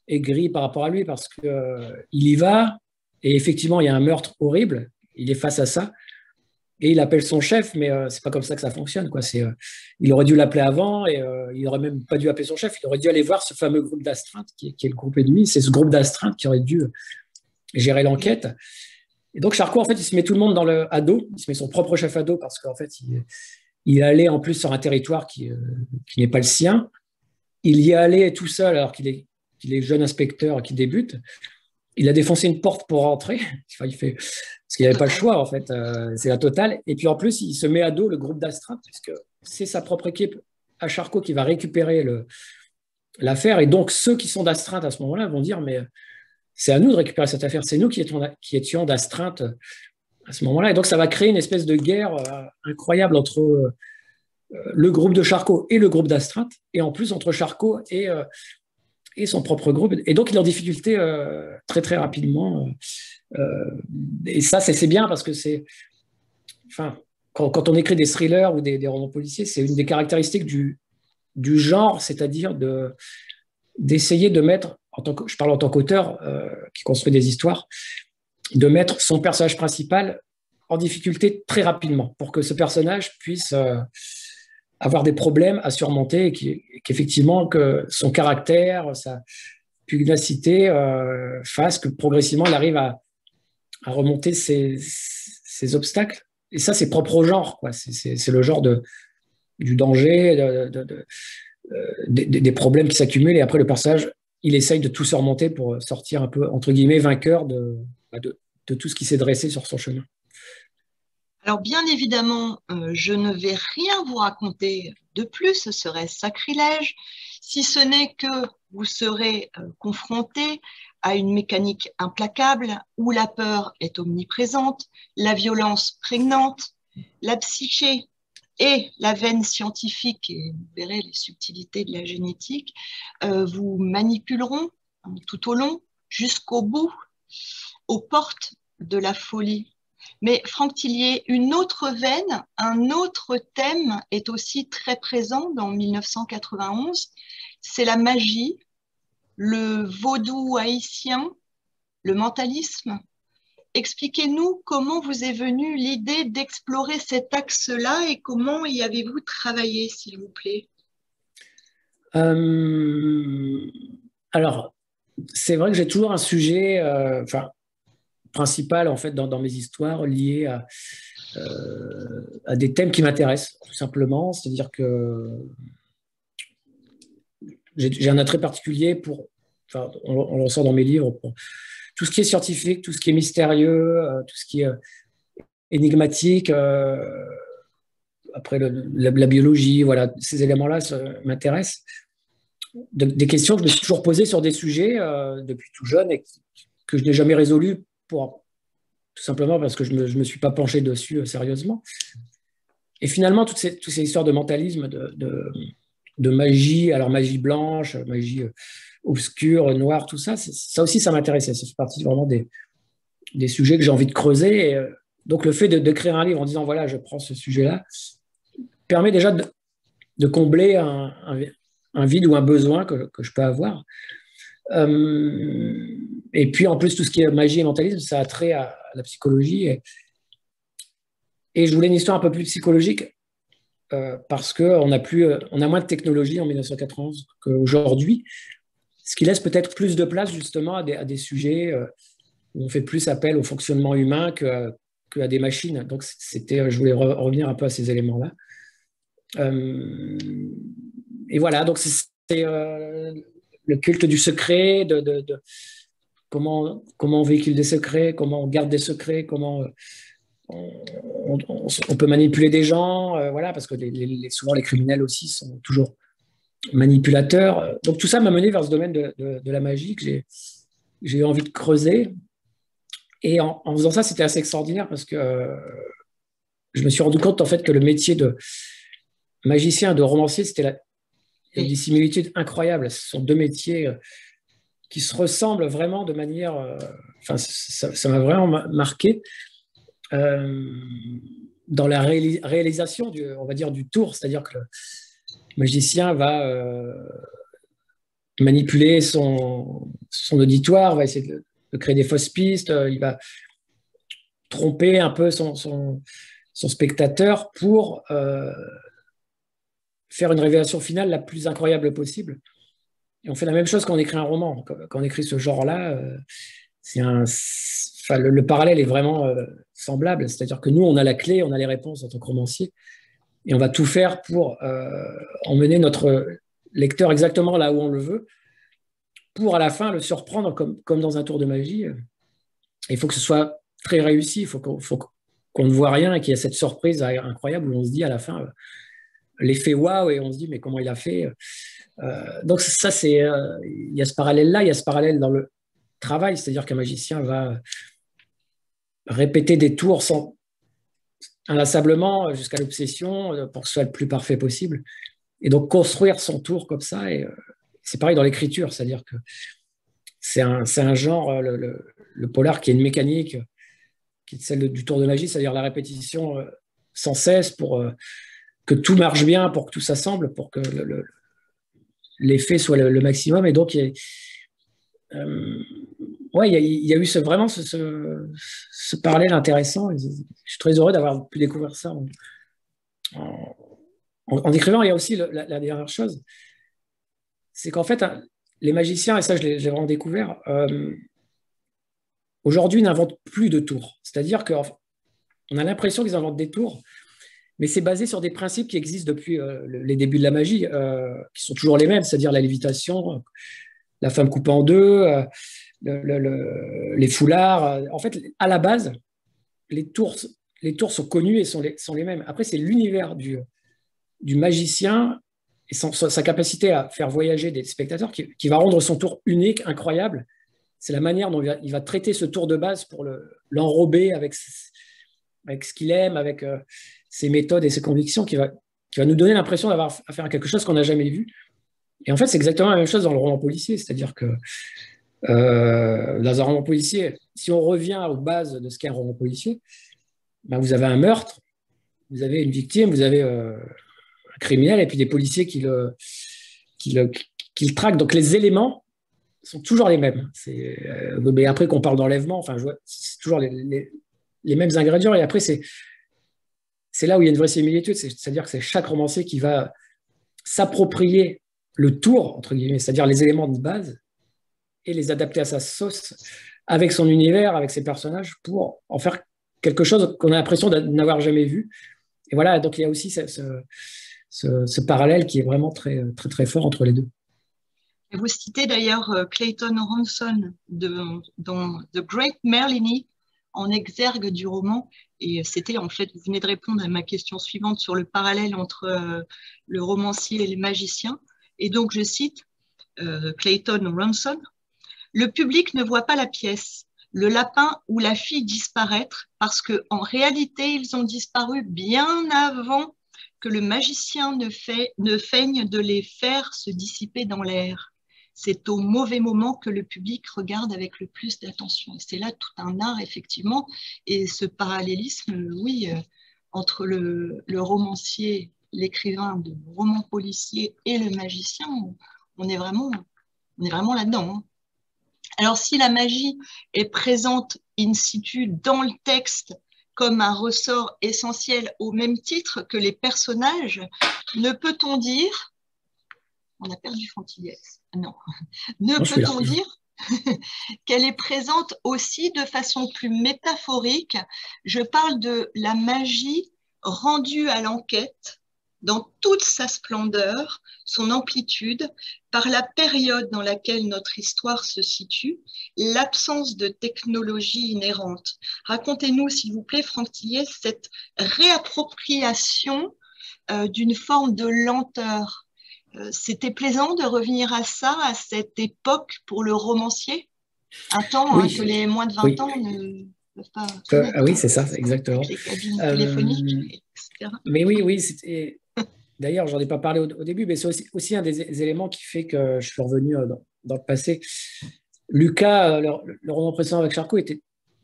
aigris par rapport à lui parce qu'il euh, y va et effectivement il y a un meurtre horrible, il est face à ça Et il appelle son chef, mais euh, c'est pas comme ça que ça fonctionne, quoi. C'est, euh, il aurait dû l'appeler avant, et euh, il aurait même pas dû appeler son chef. Il aurait dû aller voir ce fameux groupe d'astreinte qui, qui est le groupe ennemi. C'est ce groupe d'astreinte qui aurait dû gérer l'enquête. Et donc Sharko, en fait, il se met tout le monde dans le, à dos. Il se met son propre chef à dos parce qu'en fait, il, il allait en plus sur un territoire qui, euh, qui n'est pas le sien. Il y est allé tout seul alors qu'il est, qu'il est jeune inspecteur qui débute. Il a défoncé une porte pour rentrer. Enfin, il fait... Parce qu'il n'avait pas le choix, en fait. Euh, c'est la totale. Et puis, en plus, il se met à dos le groupe d'astreinte puisque c'est sa propre équipe à Sharko qui va récupérer le, l'affaire. Et donc, ceux qui sont d'astreinte à ce moment-là vont dire « Mais c'est à nous de récupérer cette affaire. C'est nous qui étions, qui étions d'astreinte à ce moment-là. » Et donc, ça va créer une espèce de guerre euh, incroyable entre euh, le groupe de Sharko et le groupe d'astreinte. Et en plus, entre Sharko et... Euh, et son propre groupe. Et donc, il est en difficulté euh, très, très rapidement. Euh, et ça, c'est, c'est bien parce que c'est... Enfin, quand, quand on écrit des thrillers ou des, des romans policiers, c'est une des caractéristiques du, du genre, c'est-à-dire de, d'essayer de mettre, en tant que, je parle en tant qu'auteur euh, qui construit des histoires, de mettre son personnage principal en difficulté très rapidement pour que ce personnage puisse... Euh, avoir des problèmes à surmonter et qu'effectivement que son caractère, sa pugnacité euh, fasse que progressivement il arrive à, à remonter ses, ses obstacles. Et ça, c'est propre au genre, quoi. C'est, c'est, c'est le genre de, du danger, de, de, de, euh, des, des problèmes qui s'accumulent et après le personnage, il essaye de tout surmonter pour sortir un peu, entre guillemets, vainqueur de, de, de tout ce qui s'est dressé sur son chemin. Alors bien évidemment, euh, je ne vais rien vous raconter de plus, ce serait sacrilège, si ce n'est que vous serez euh, confronté à une mécanique implacable où la peur est omniprésente, la violence prégnante, la psyché et la veine scientifique, et vous verrez les subtilités de la génétique, euh, vous manipuleront hein, tout au long, jusqu'au bout, aux portes de la folie. Mais Franck Thilliez, une autre veine, un autre thème est aussi très présent dans mille neuf cent quatre-vingt-onze, c'est la magie, le vaudou haïtien, le mentalisme. Expliquez-nous comment vous est venue l'idée d'explorer cet axe-là et comment y avez-vous travaillé, s'il vous plaît? euh, Alors, c'est vrai que j'ai toujours un sujet... Euh, principal en fait dans, dans mes histoires liées à, euh, à des thèmes qui m'intéressent tout simplement, c'est-à-dire que j'ai, j'ai un attrait particulier pour, enfin, on, on le ressent dans mes livres, pour tout ce qui est scientifique, tout ce qui est mystérieux, euh, tout ce qui est euh, énigmatique, euh, après le, la, la biologie, voilà, ces éléments-là ça, m'intéressent. De, des questions que je me suis toujours posées sur des sujets euh, depuis tout jeune et que je n'ai jamais résolues. Pour, tout simplement parce que je ne me, je me suis pas penché dessus euh, sérieusement. Et finalement, toutes ces, toutes ces histoires de mentalisme, de, de, de magie, alors magie blanche, magie euh, obscure, noire, tout ça, ça aussi, ça m'intéressait. Ça fait partie vraiment des, des sujets que j'ai envie de creuser. Et, euh, donc, le fait de, de créer un livre en disant, voilà, je prends ce sujet-là, permet déjà de, de combler un, un, un vide ou un besoin que, que je peux avoir. Euh, et puis en plus tout ce qui est magie et mentalisme ça a trait à la psychologie et, et je voulais une histoire un peu plus psychologique euh, parce qu'on a, plus, on a moins de technologie en mille neuf cent quatre-vingt-onze qu'aujourd'hui, ce qui laisse peut-être plus de place justement à des, à des sujets euh, où on fait plus appel au fonctionnement humain que, que à des machines. Donc c'était, je voulais re- revenir un peu à ces éléments-là euh, et voilà, donc c'est, c'est euh, le culte du secret, de, de, de comment, comment on véhicule des secrets, comment on garde des secrets, comment on, on, on, on peut manipuler des gens, euh, voilà, parce que les, les, souvent les criminels aussi sont toujours manipulateurs. Donc tout ça m'a mené vers ce domaine de, de, de la magie que j'ai, j'ai eu envie de creuser. Et en, en faisant ça, c'était assez extraordinaire parce que euh, je me suis rendu compte en fait que le métier de magicien, de romancier, c'était la... Il y a des similitudes incroyables. Ce sont deux métiers qui se ressemblent vraiment de manière... Euh, enfin, ça, ça m'a vraiment marqué euh, dans la réalis- réalisation, du, on va dire, du tour. C'est-à-dire que le magicien va euh, manipuler son, son auditoire, va essayer de, de créer des fausses pistes, il va tromper un peu son... son son spectateur pour euh, faire une révélation finale la plus incroyable possible. Et on fait la même chose quand on écrit un roman. Quand on écrit ce genre-là, euh, c'est un, enfin, le, le parallèle est vraiment euh, semblable. C'est-à-dire que nous, on a la clé, on a les réponses en tant que romancier, et on va tout faire pour euh, emmener notre lecteur exactement là où on le veut, pour à la fin le surprendre comme, comme dans un tour de magie. Il faut que ce soit très réussi, il faut qu'on qu'on ne voit rien et qu'il y a cette surprise incroyable où on se dit à la fin, euh, l'effet waouh, et on se dit mais comment il a fait. Euh, donc ça, c'est, euh, il y a ce parallèle-là, il y a ce parallèle dans le travail, c'est-à-dire qu'un magicien va répéter des tours sans, inlassablement jusqu'à l'obsession pour que ce soit le plus parfait possible. Et donc construire son tour comme ça, et euh, c'est pareil dans l'écriture, c'est-à-dire que c'est un, c'est un genre, le, le, le polar, qui est une mécanique, qui est celle du tour de magie, c'est-à-dire la répétition euh, sans cesse pour euh, que tout marche bien, pour que tout s'assemble, pour que le, le, l'effet soit le, le maximum. Et donc, il y a, euh, ouais, il y a, il y a eu ce, vraiment ce, ce, ce parallèle intéressant. Je suis très heureux d'avoir pu découvrir ça en, en, en écrivant. Il y a aussi le, la, la dernière chose, c'est qu'en fait, hein, les magiciens, et ça je l'ai vraiment découvert, euh, aujourd'hui n'inventent plus de tours. C'est-à-dire qu'on a l'impression qu'ils inventent des tours, mais c'est basé sur des principes qui existent depuis euh, les débuts de la magie, euh, qui sont toujours les mêmes, c'est-à-dire la lévitation, la femme coupée en deux, euh, le, le, le, les foulards. En fait, à la base, les tours, les tours sont connus et sont les, sont les mêmes. Après, c'est l'univers du, du magicien et son, sa capacité à faire voyager des spectateurs qui, qui va rendre son tour unique, incroyable. C'est la manière dont il va, il va traiter ce tour de base pour le, l'enrober avec, avec ce qu'il aime, avec... Euh, ses méthodes et ses convictions qui va, qui va nous donner l'impression d'avoir affaire à quelque chose qu'on n'a jamais vu. Et en fait, c'est exactement la même chose dans le roman policier, c'est-à-dire que euh, dans un roman policier, si on revient aux bases de ce qu'est un roman policier, ben vous avez un meurtre, vous avez une victime, vous avez euh, un criminel et puis des policiers qui le, qui le, qui le traquent. Donc les éléments sont toujours les mêmes. C'est, euh, mais après qu'on parle d'enlèvement, enfin, je vois, c'est toujours les, les, les mêmes ingrédients. Et après, c'est C'est là où il y a une vraie similitude, c'est-à-dire que c'est chaque romancier qui va s'approprier le tour, entre guillemets, c'est-à-dire les éléments de base, et les adapter à sa sauce, avec son univers, avec ses personnages, pour en faire quelque chose qu'on a l'impression de n'avoir jamais vu. Et voilà, donc il y a aussi ce, ce, ce, ce parallèle qui est vraiment très, très, très fort entre les deux. Et vous citez d'ailleurs Clayton Rawson dans The Great Merlinie, en exergue du roman, et c'était en fait, vous venez de répondre à ma question suivante sur le parallèle entre euh, le romancier et les magiciens, et donc je cite euh, Clayton Rawson: le public ne voit pas la pièce, le lapin ou la fille disparaître, parce que en réalité ils ont disparu bien avant que le magicien ne, fait, ne feigne de les faire se dissiper dans l'air. C'est au mauvais moment que le public regarde avec le plus d'attention. Et c'est là tout un art, effectivement. Et ce parallélisme, oui, entre le, le romancier, l'écrivain de roman policier et le magicien, on est vraiment, on est vraiment là-dedans. Alors, si la magie est présente in situ dans le texte comme un ressort essentiel au même titre que les personnages, ne peut-on dire... On a perdu Franck Thilliez. Non. Ne peut-on dire qu'elle est présente aussi de façon plus métaphorique? Je parle de la magie rendue à l'enquête dans toute sa splendeur, son amplitude, par la période dans laquelle notre histoire se situe, l'absence de technologie inhérente. Racontez-nous, s'il vous plaît, Franck Thilliez, cette réappropriation euh, d'une forme de lenteur. C'était plaisant de revenir à ça, à cette époque pour le romancier, un temps oui, hein, que les moins de vingt oui. ans ne peuvent pas... Euh, ah oui, c'est ça, exactement. Les cabines euh, téléphoniques, et cetera. Mais oui, oui. C'était... D'ailleurs, je n'en ai pas parlé au, au début, mais c'est aussi, aussi un des éléments qui fait que je suis revenu dans, dans le passé. Lucas, le, le roman précédent avec Sharko, était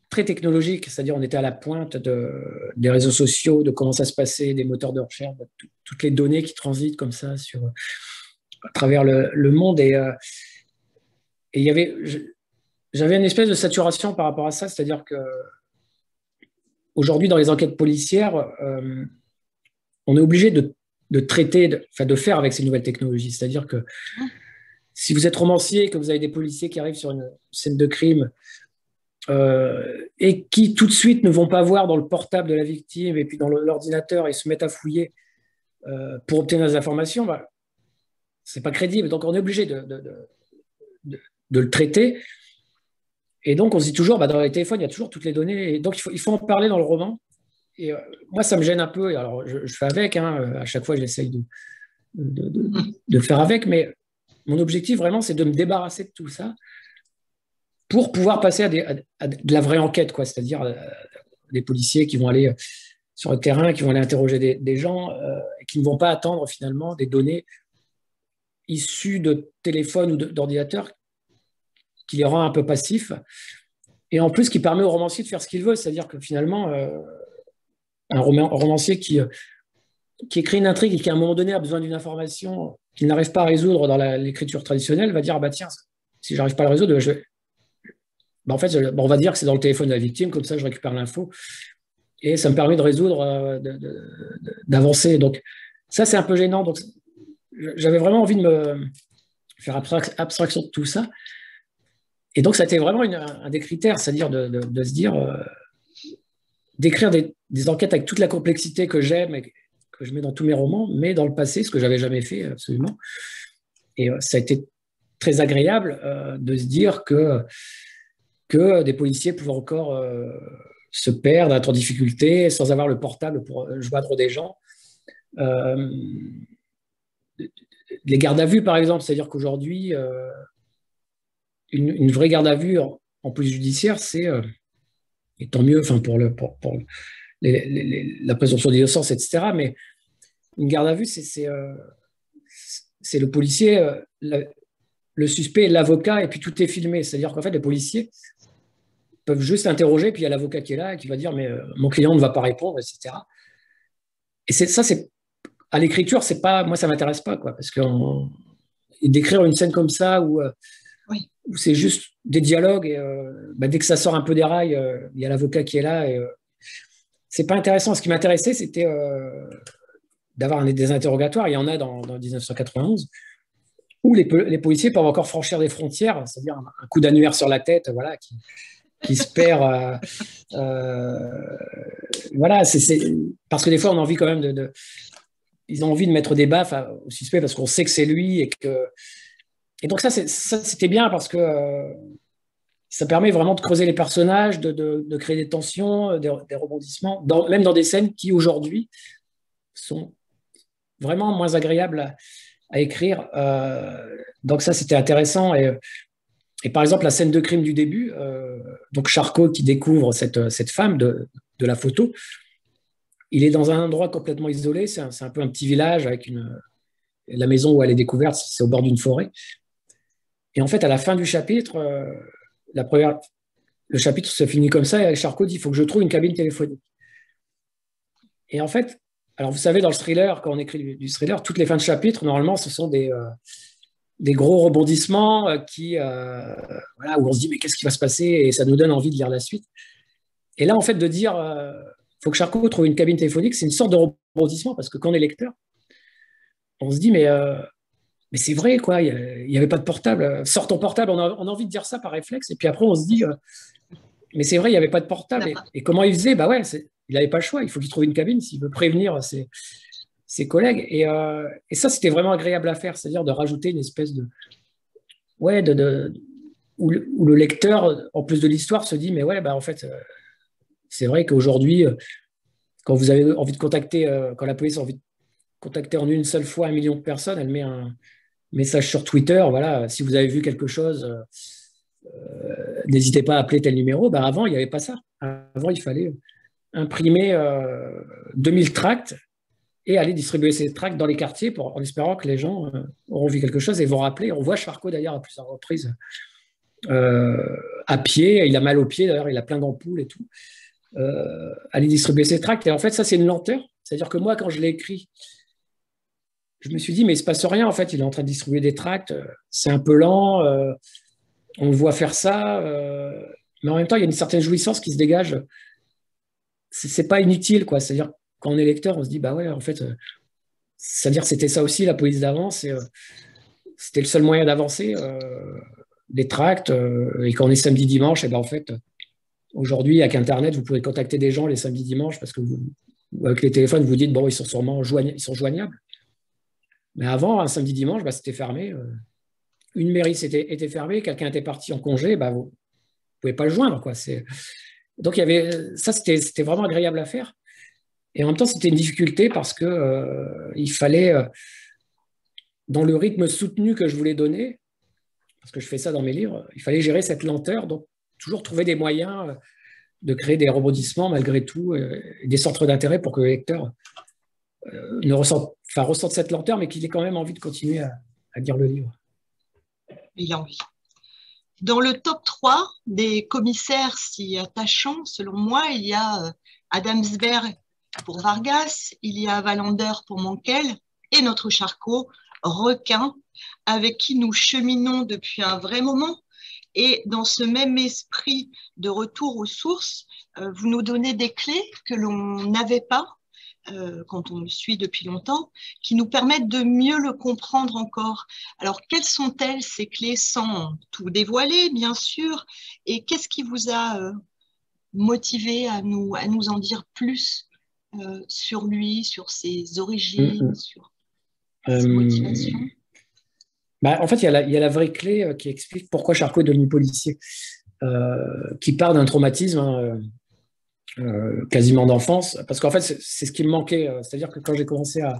très technologique, c'est-à-dire on était à la pointe de, des réseaux sociaux, de comment ça se passait, des moteurs de recherche, de toutes les données qui transitent comme ça sur, à travers le, le monde. Et, euh, et il y avait, je, j'avais une espèce de saturation par rapport à ça, c'est-à-dire que aujourd'hui, dans les enquêtes policières, euh, on est obligé de, de traiter, de, enfin, de faire avec ces nouvelles technologies. C'est-à-dire que si vous êtes romancier et que vous avez des policiers qui arrivent sur une scène de crime euh, et qui tout de suite ne vont pas voir dans le portable de la victime et puis dans l'ordinateur et se mettent à fouiller euh, pour obtenir des informations, bah, c'est pas crédible. Donc, on est obligé de, de, de, de, de le traiter. Et donc, on se dit toujours, bah, dans les téléphones, il y a toujours toutes les données. Et donc, il faut, il faut en parler dans le roman. Et euh, moi, ça me gêne un peu. Et alors, je, je fais avec. Hein, à chaque fois, j'essaye de, de, de, de faire avec. Mais mon objectif, vraiment, c'est de me débarrasser de tout ça pour pouvoir passer à, des, à, à de la vraie enquête, quoi. C'est-à-dire euh, des policiers qui vont aller sur le terrain, qui vont aller interroger des, des gens, euh, qui ne vont pas attendre, finalement, des données issues de téléphone ou d'ordinateur qui les rend un peu passifs. Et en plus, qui permet au romancier de faire ce qu'il veut. C'est-à-dire que, finalement, euh, un romancier qui, qui écrit une intrigue et qui, à un moment donné, a besoin d'une information qu'il n'arrive pas à résoudre dans l'écriture traditionnelle, va dire, ah bah tiens, si je n'arrive pas à le résoudre, je... bah, en fait, je... bah, on va dire que c'est dans le téléphone de la victime, comme ça je récupère l'info, et ça me permet de résoudre, euh, d'avancer. Donc ça, c'est un peu gênant. Donc j'avais vraiment envie de me faire abstraction de tout ça. Et donc ça a été vraiment une, un des critères, c'est-à-dire de, de, de se dire, euh, d'écrire des, des enquêtes avec toute la complexité que j'aime, et que je mets dans tous mes romans, mais dans le passé, ce que j'avais jamais fait, absolument. Et euh, ça a été très agréable euh, de se dire que, que des policiers pouvaient encore euh, se perdre, être en difficulté, sans avoir le portable pour joindre des gens. Euh, les gardes à vue, par exemple, c'est-à-dire qu'aujourd'hui, euh, une, une vraie garde à vue, en, en police judiciaire, c'est, euh, et tant mieux, enfin, pour le... Pour, pour le Les, les, les, la présomption d'innocence, et cetera. Mais une garde à vue, c'est euh, le policier, euh, la, le suspect, l'avocat, et puis tout est filmé. C'est-à-dire qu'en fait, les policiers peuvent juste interroger, puis il y a l'avocat qui est là et qui va dire « mais euh, mon client ne va pas répondre », et cetera. Et ça, à l'écriture, c'est pas, moi, ça ne m'intéresse pas, quoi, parce que on, d'écrire une scène comme ça où, euh, oui. où c'est juste des dialogues, et euh, bah, dès que ça sort un peu des rails, il euh, y a l'avocat qui est là et... Euh, c'est pas intéressant. Ce qui m'intéressait, c'était euh, d'avoir des interrogatoires. Il y en a dans, dans mille neuf cent quatre-vingt-onze, où les, les policiers peuvent encore franchir des frontières, c'est-à-dire un, un coup d'annuaire sur la tête, voilà, qui, qui se perd. Euh, euh, voilà, c'est parce que des fois, on a envie quand même de, de ils ont envie de mettre des baffes à, au suspect parce qu'on sait que c'est lui et que. Et donc ça, c'était bien parce que. Euh, Ça permet vraiment de creuser les personnages, de, de, de créer des tensions, des, des rebondissements, dans, même dans des scènes qui, aujourd'hui, sont vraiment moins agréables à, à écrire. Euh, donc ça, c'était intéressant. Et, et par exemple, la scène de crime du début, euh, donc Sharko qui découvre cette, cette femme de, de la photo, il est dans un endroit complètement isolé, c'est un, un peu un petit village, avec une, la maison où elle est découverte, c'est au bord d'une forêt. Et en fait, à la fin du chapitre... Euh, La première, le chapitre se finit comme ça, et Sharko dit « il faut que je trouve une cabine téléphonique ». Et en fait, alors vous savez, dans le thriller, quand on écrit du, du thriller, toutes les fins de chapitre, normalement, ce sont des, euh, des gros rebondissements euh, qui, euh, voilà, où on se dit « mais qu'est-ce qui va se passer ?» et ça nous donne envie de lire la suite. Et là, en fait, de dire euh, « il faut que Sharko trouve une cabine téléphonique », c'est une sorte de rebondissement, parce que quand on est lecteur, on se dit « mais… Euh, » mais c'est vrai, quoi, il n'y avait pas de portable. Sors ton portable, on a, on a envie de dire ça par réflexe. Et puis après, on se dit, euh, mais c'est vrai, il n'y avait pas de portable. Et, et comment il faisait? Bah ouais, il n'avait pas le choix. Il faut qu'il trouve une cabine s'il veut prévenir ses, ses collègues. Et, euh, et ça, c'était vraiment agréable à faire, c'est-à-dire de rajouter une espèce de... Ouais, de, de où, le, où le lecteur, en plus de l'histoire, se dit, mais ouais, bah en fait, euh, c'est vrai qu'aujourd'hui, euh, quand vous avez envie de contacter, euh, quand la police a envie de contacter en une seule fois un million de personnes, elle met un... message sur Twitter, voilà, si vous avez vu quelque chose, euh, n'hésitez pas à appeler tel numéro. Ben avant, il n'y avait pas ça. Avant, il fallait imprimer euh, deux mille tracts et aller distribuer ces tracts dans les quartiers pour, en espérant que les gens euh, auront vu quelque chose et vont rappeler. On voit Sharko d'ailleurs à plusieurs reprises euh, à pied, il a mal au pied d'ailleurs, il a plein d'ampoules et tout, euh, aller distribuer ces tracts. Et en fait, ça, c'est une lenteur. C'est-à-dire que moi, quand je l'ai écrit, je me suis dit, mais il ne se passe rien, en fait, il est en train de distribuer des tracts, c'est un peu lent, euh, on le voit faire ça, euh, mais en même temps, il y a une certaine jouissance qui se dégage c'est pas inutile, quoi. C'est-à-dire, quand on est lecteur, on se dit, bah ouais, en fait, euh, c'est-à-dire, c'était ça aussi, la police d'avance, et euh, c'était le seul moyen d'avancer, euh, des tracts, euh, et quand on est samedi, dimanche, et ben en fait, aujourd'hui, avec Internet, vous pouvez contacter des gens les samedis, dimanches, parce que vous, avec les téléphones, vous dites, bon, ils sont sûrement joign... ils sont joignables. Mais avant, un samedi, dimanche, bah, c'était fermé. Une mairie c'était, était fermée, quelqu'un était parti en congé, bah, vous ne pouvez pas le joindre, quoi. C'est... Donc, il y avait... ça, c'était, c'était vraiment agréable à faire. Et en même temps, c'était une difficulté parce qu'il euh, fallait, euh, dans le rythme soutenu que je voulais donner, parce que je fais ça dans mes livres, il fallait gérer cette lenteur, donc toujours trouver des moyens euh, de créer des rebondissements malgré tout, euh, des centres d'intérêt pour que le lecteur euh, ne ressente, enfin, ressente cette lenteur, mais qu'il ait quand même envie de continuer à, à lire le livre. Il a envie. Dans le top trois des commissaires s'y attachant, selon moi, il y a Adamsberg pour Vargas, il y a Valander pour Monquel et notre Sharko, Requin, avec qui nous cheminons depuis un vrai moment. Et dans ce même esprit de retour aux sources, vous nous donnez des clés que l'on n'avait pas Euh, quand on le suit depuis longtemps, qui nous permettent de mieux le comprendre encore. Alors, quelles sont-elles ces clés, sans tout dévoiler, bien sûr, et qu'est-ce qui vous a euh, motivé à nous, à nous en dire plus euh, sur lui, sur ses origines, mmh. sur euh, ses motivations? Bah, en fait, il y a la, il y a la vraie clé euh, qui explique pourquoi Sharko est devenu policier, euh, qui part d'un traumatisme, hein, euh, Euh, quasiment d'enfance, parce qu'en fait c'est ce qui me manquait, c'est-à-dire que quand j'ai commencé à,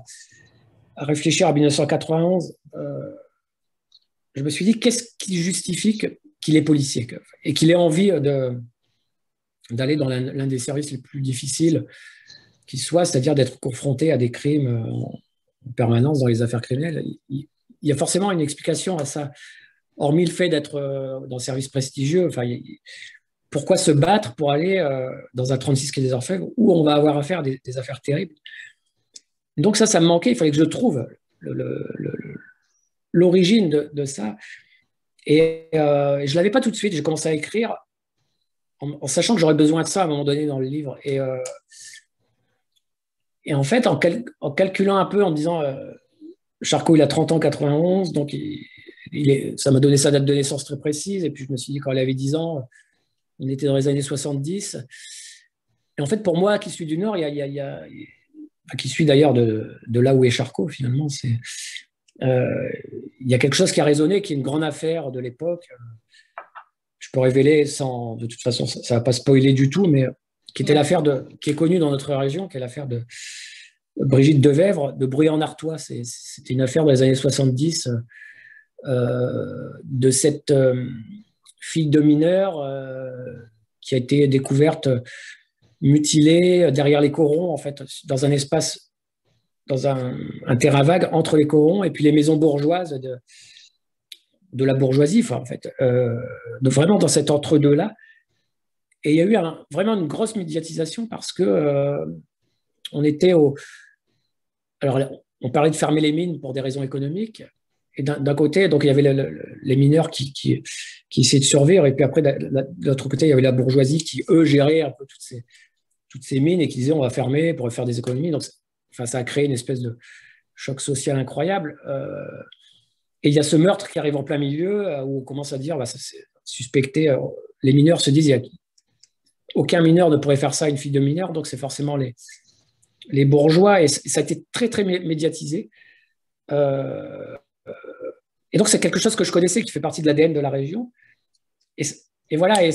à réfléchir à mille neuf cent quatre-vingt-onze, euh, je me suis dit qu'est-ce qui justifie qu'il est policier et qu'il ait envie de, d'aller dans l'un des services les plus difficiles qui soit, c'est-à-dire d'être confronté à des crimes en permanence dans les affaires criminelles. Il y a forcément une explication à ça, hormis le fait d'être dans un service prestigieux. Enfin, il, pourquoi se battre pour aller euh, dans un trente-six Quai des Orfèvres où on va avoir affaire à des, des affaires terribles? Donc ça, ça me manquait. Il fallait que je trouve le, le, le, l'origine de, de ça. Et euh, je ne l'avais pas tout de suite. J'ai commencé à écrire en, en sachant que j'aurais besoin de ça à un moment donné dans le livre. Et, euh, et en fait, en, cal- en calculant un peu, en me disant euh, Sharko, il a trente ans, quatre-vingt-onze, donc il, il est, ça m'a donné sa date de naissance très précise. Et puis je me suis dit, quand il avait dix ans... on était dans les années soixante-dix. Et en fait, pour moi, qui suis du Nord, il y a, il y a, il y a qui suis d'ailleurs de, de là où est Sharko, finalement, c'est, euh, il y a quelque chose qui a résonné, qui est une grande affaire de l'époque. Je peux révéler, sans, de toute façon, ça ne va pas spoiler du tout, mais qui était l'affaire de, qui est connue dans notre région, qui est l'affaire de Brigitte de Vèvre, de Bruy-en-Artois. C'est, c'était une affaire dans les années soixante-dix, euh, de cette... Euh, fille de mineur euh, qui a été découverte mutilée derrière les corons, en fait, dans un espace, dans un, un terrain vague entre les corons et puis les maisons bourgeoises de, de la bourgeoisie, enfin, en fait, euh, de, vraiment dans cet entre-deux-là. Et il y a eu un, vraiment une grosse médiatisation parce que euh, on était au... Alors, on parlait de fermer les mines pour des raisons économiques. Et d'un, d'un côté, donc, il y avait le, le, les mineurs qui, qui, qui essayaient de survivre, et puis après, la, la, de l'autre côté, il y avait la bourgeoisie qui, eux, gérait un peu toutes ces, toutes ces mines et qui disaient on va fermer pour faire des économies. Donc, enfin, ça a créé une espèce de choc social incroyable. Euh, et il y a ce meurtre qui arrive en plein milieu euh, où on commence à dire bah, ça, c'est suspecté. Euh, les mineurs se disent il y a, aucun mineur ne pourrait faire ça à une fille de mineur, donc c'est forcément les, les bourgeois. Et, et ça a été très, très médiatisé. Euh, Et donc, c'est quelque chose que je connaissais, qui fait partie de l'A D N de la région. Et, et voilà, et,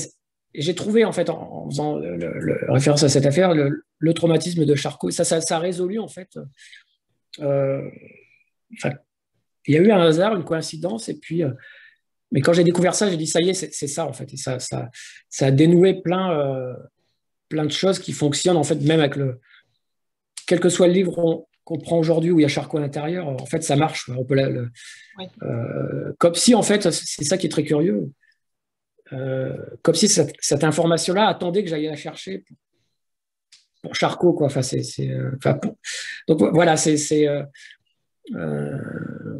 et j'ai trouvé, en fait, en, en faisant le, le, référence à cette affaire, le, le traumatisme de Sharko. Ça, ça, ça a résolu, en fait. Euh, enfin, il y a eu un hasard, une coïncidence, et puis... Euh, mais quand j'ai découvert ça, j'ai dit, ça y est, c'est, c'est ça, en fait. Et ça, ça, ça a dénoué plein, euh, plein de choses qui fonctionnent, en fait, même avec le... Quel que soit le livre... On, qu'on prend aujourd'hui où il y a Sharko à l'intérieur, en fait, ça marche. On peut la, le, oui. euh, Copsy, en fait, c'est ça qui est très curieux. Euh, Copsy, cette, cette information-là, attendez que j'aille la chercher pour, pour Sharko, quoi. Enfin, c'est, c'est, euh, enfin, pour, donc, voilà, c'est... c'est euh, euh,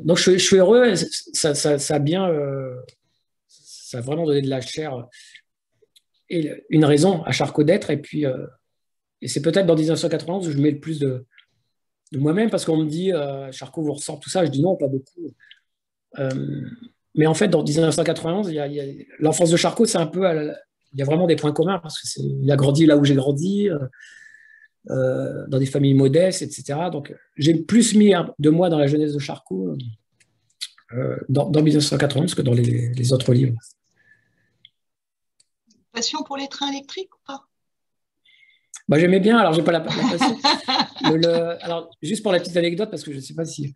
donc, je, je suis heureux. Ça, ça, ça a bien... Euh, ça a vraiment donné de la chair et une raison à Sharko d'être, et puis... Euh, Et c'est peut-être dans mille neuf cent quatre-vingt-onze où je mets le plus de, de moi-même, parce qu'on me dit euh, « Sharko, vous ressort tout ça ?» Je dis « Non, pas beaucoup. Euh, » Mais en fait, dans mille neuf cent quatre-vingt-onze, il y a, il y a, l'enfance de Sharko, c'est un peu... À la, il y a vraiment des points communs, parce qu'il a grandi là où j'ai grandi, euh, dans des familles modestes, et cetera. Donc, j'ai plus mis de moi dans la jeunesse de Sharko euh, dans, dans mille neuf cent quatre-vingt-onze que dans les, les autres livres. Passion pour les trains électriques ou pas? Bah, j'aimais bien, alors j'ai pas la, la passion. le, le, alors, juste pour la petite anecdote, parce que je ne sais pas si...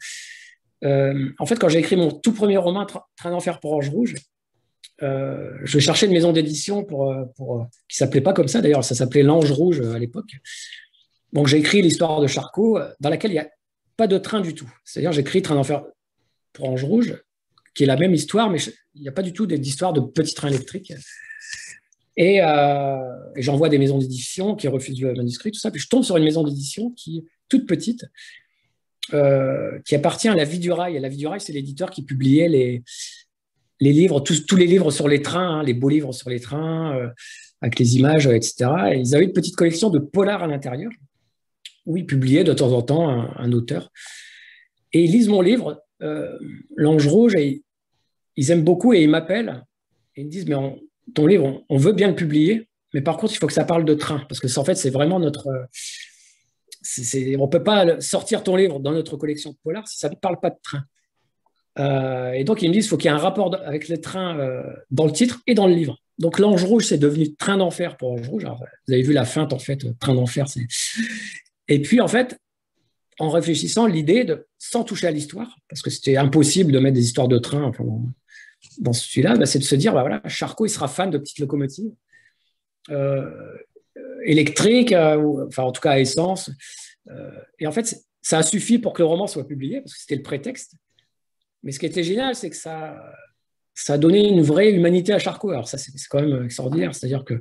Euh, en fait, quand j'ai écrit mon tout premier roman, Tra- Train d'Enfer pour Ange Rouge, Euh, je cherchais une maison d'édition pour, pour, qui ne s'appelait pas comme ça, d'ailleurs, ça s'appelait L'Ange Rouge à l'époque. Donc j'ai écrit l'histoire de Sharko, dans laquelle il n'y a pas de train du tout. C'est-à-dire j'écris Train d'Enfer pour Ange Rouge, qui est la même histoire, mais il n'y a pas du tout d'histoire de petits trains électriques. Et, euh, et j'envoie des maisons d'édition qui refusent le manuscrit, tout ça. Puis je tombe sur une maison d'édition qui est toute petite, euh, qui appartient à La Vie du Rail. Et La Vie du Rail, c'est l'éditeur qui publiait les... les livres, tous, tous les livres sur les trains, hein, les beaux livres sur les trains, euh, avec les images, euh, et cetera. Et ils avaient une petite collection de polars à l'intérieur, où ils publiaient de temps en temps un, un auteur. Et ils lisent mon livre, euh, L'Ange Rouge, et ils aiment beaucoup, et ils m'appellent, et ils me disent, mais on, ton livre, on, on veut bien le publier, mais par contre, il faut que ça parle de train, parce que en fait, c'est vraiment notre... Euh, c'est, c'est, on ne peut pas sortir ton livre dans notre collection de polars si ça ne parle pas de train. Euh, et donc, ils me disent qu'il faut qu'il y ait un rapport de, avec les trains euh, dans le titre et dans le livre. Donc, L'Ange Rouge, c'est devenu Train d'Enfer pour Ange Rouge. Alors, vous avez vu la feinte, en fait, Train d'Enfer. C'est... Et puis, en fait, en réfléchissant, l'idée de, sans toucher à l'histoire, parce que c'était impossible de mettre des histoires de train enfin, dans celui-là, bah, c'est de se dire, bah, voilà, Sharko, il sera fan de petites locomotives euh, électriques, euh, ou, enfin, en tout cas à essence. Euh, et en fait, ça a suffi pour que le roman soit publié, parce que c'était le prétexte. Mais ce qui était génial, c'est que ça, ça a donné une vraie humanité à Sharko. Alors ça, c'est, c'est quand même extraordinaire. C'est-à-dire que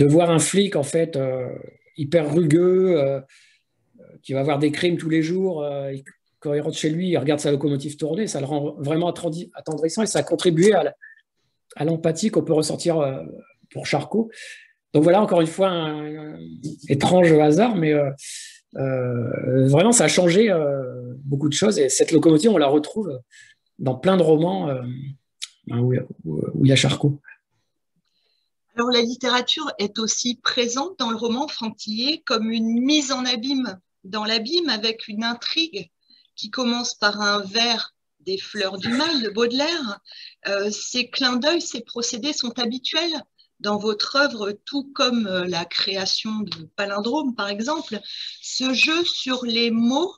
de voir un flic, en fait, euh, hyper rugueux, euh, qui va voir des crimes tous les jours, euh, et quand il rentre chez lui, il regarde sa locomotive tourner, ça le rend vraiment attendrissant et ça a contribué à, à l'empathie qu'on peut ressentir euh, pour Sharko. Donc voilà, encore une fois, un, un étrange hasard, mais... Euh, Euh, vraiment ça a changé euh, beaucoup de choses et cette locomotive on la retrouve dans plein de romans euh, où, où, où il y a Sharko. Alors la littérature est aussi présente dans le roman Franck Thilliez comme une mise en abîme dans l'abîme avec une intrigue qui commence par un vers des Fleurs du Mal de Baudelaire. Euh, ces clins d'œil, ces procédés sont habituels dans votre œuvre, tout comme la création de palindrome, par exemple, ce jeu sur les mots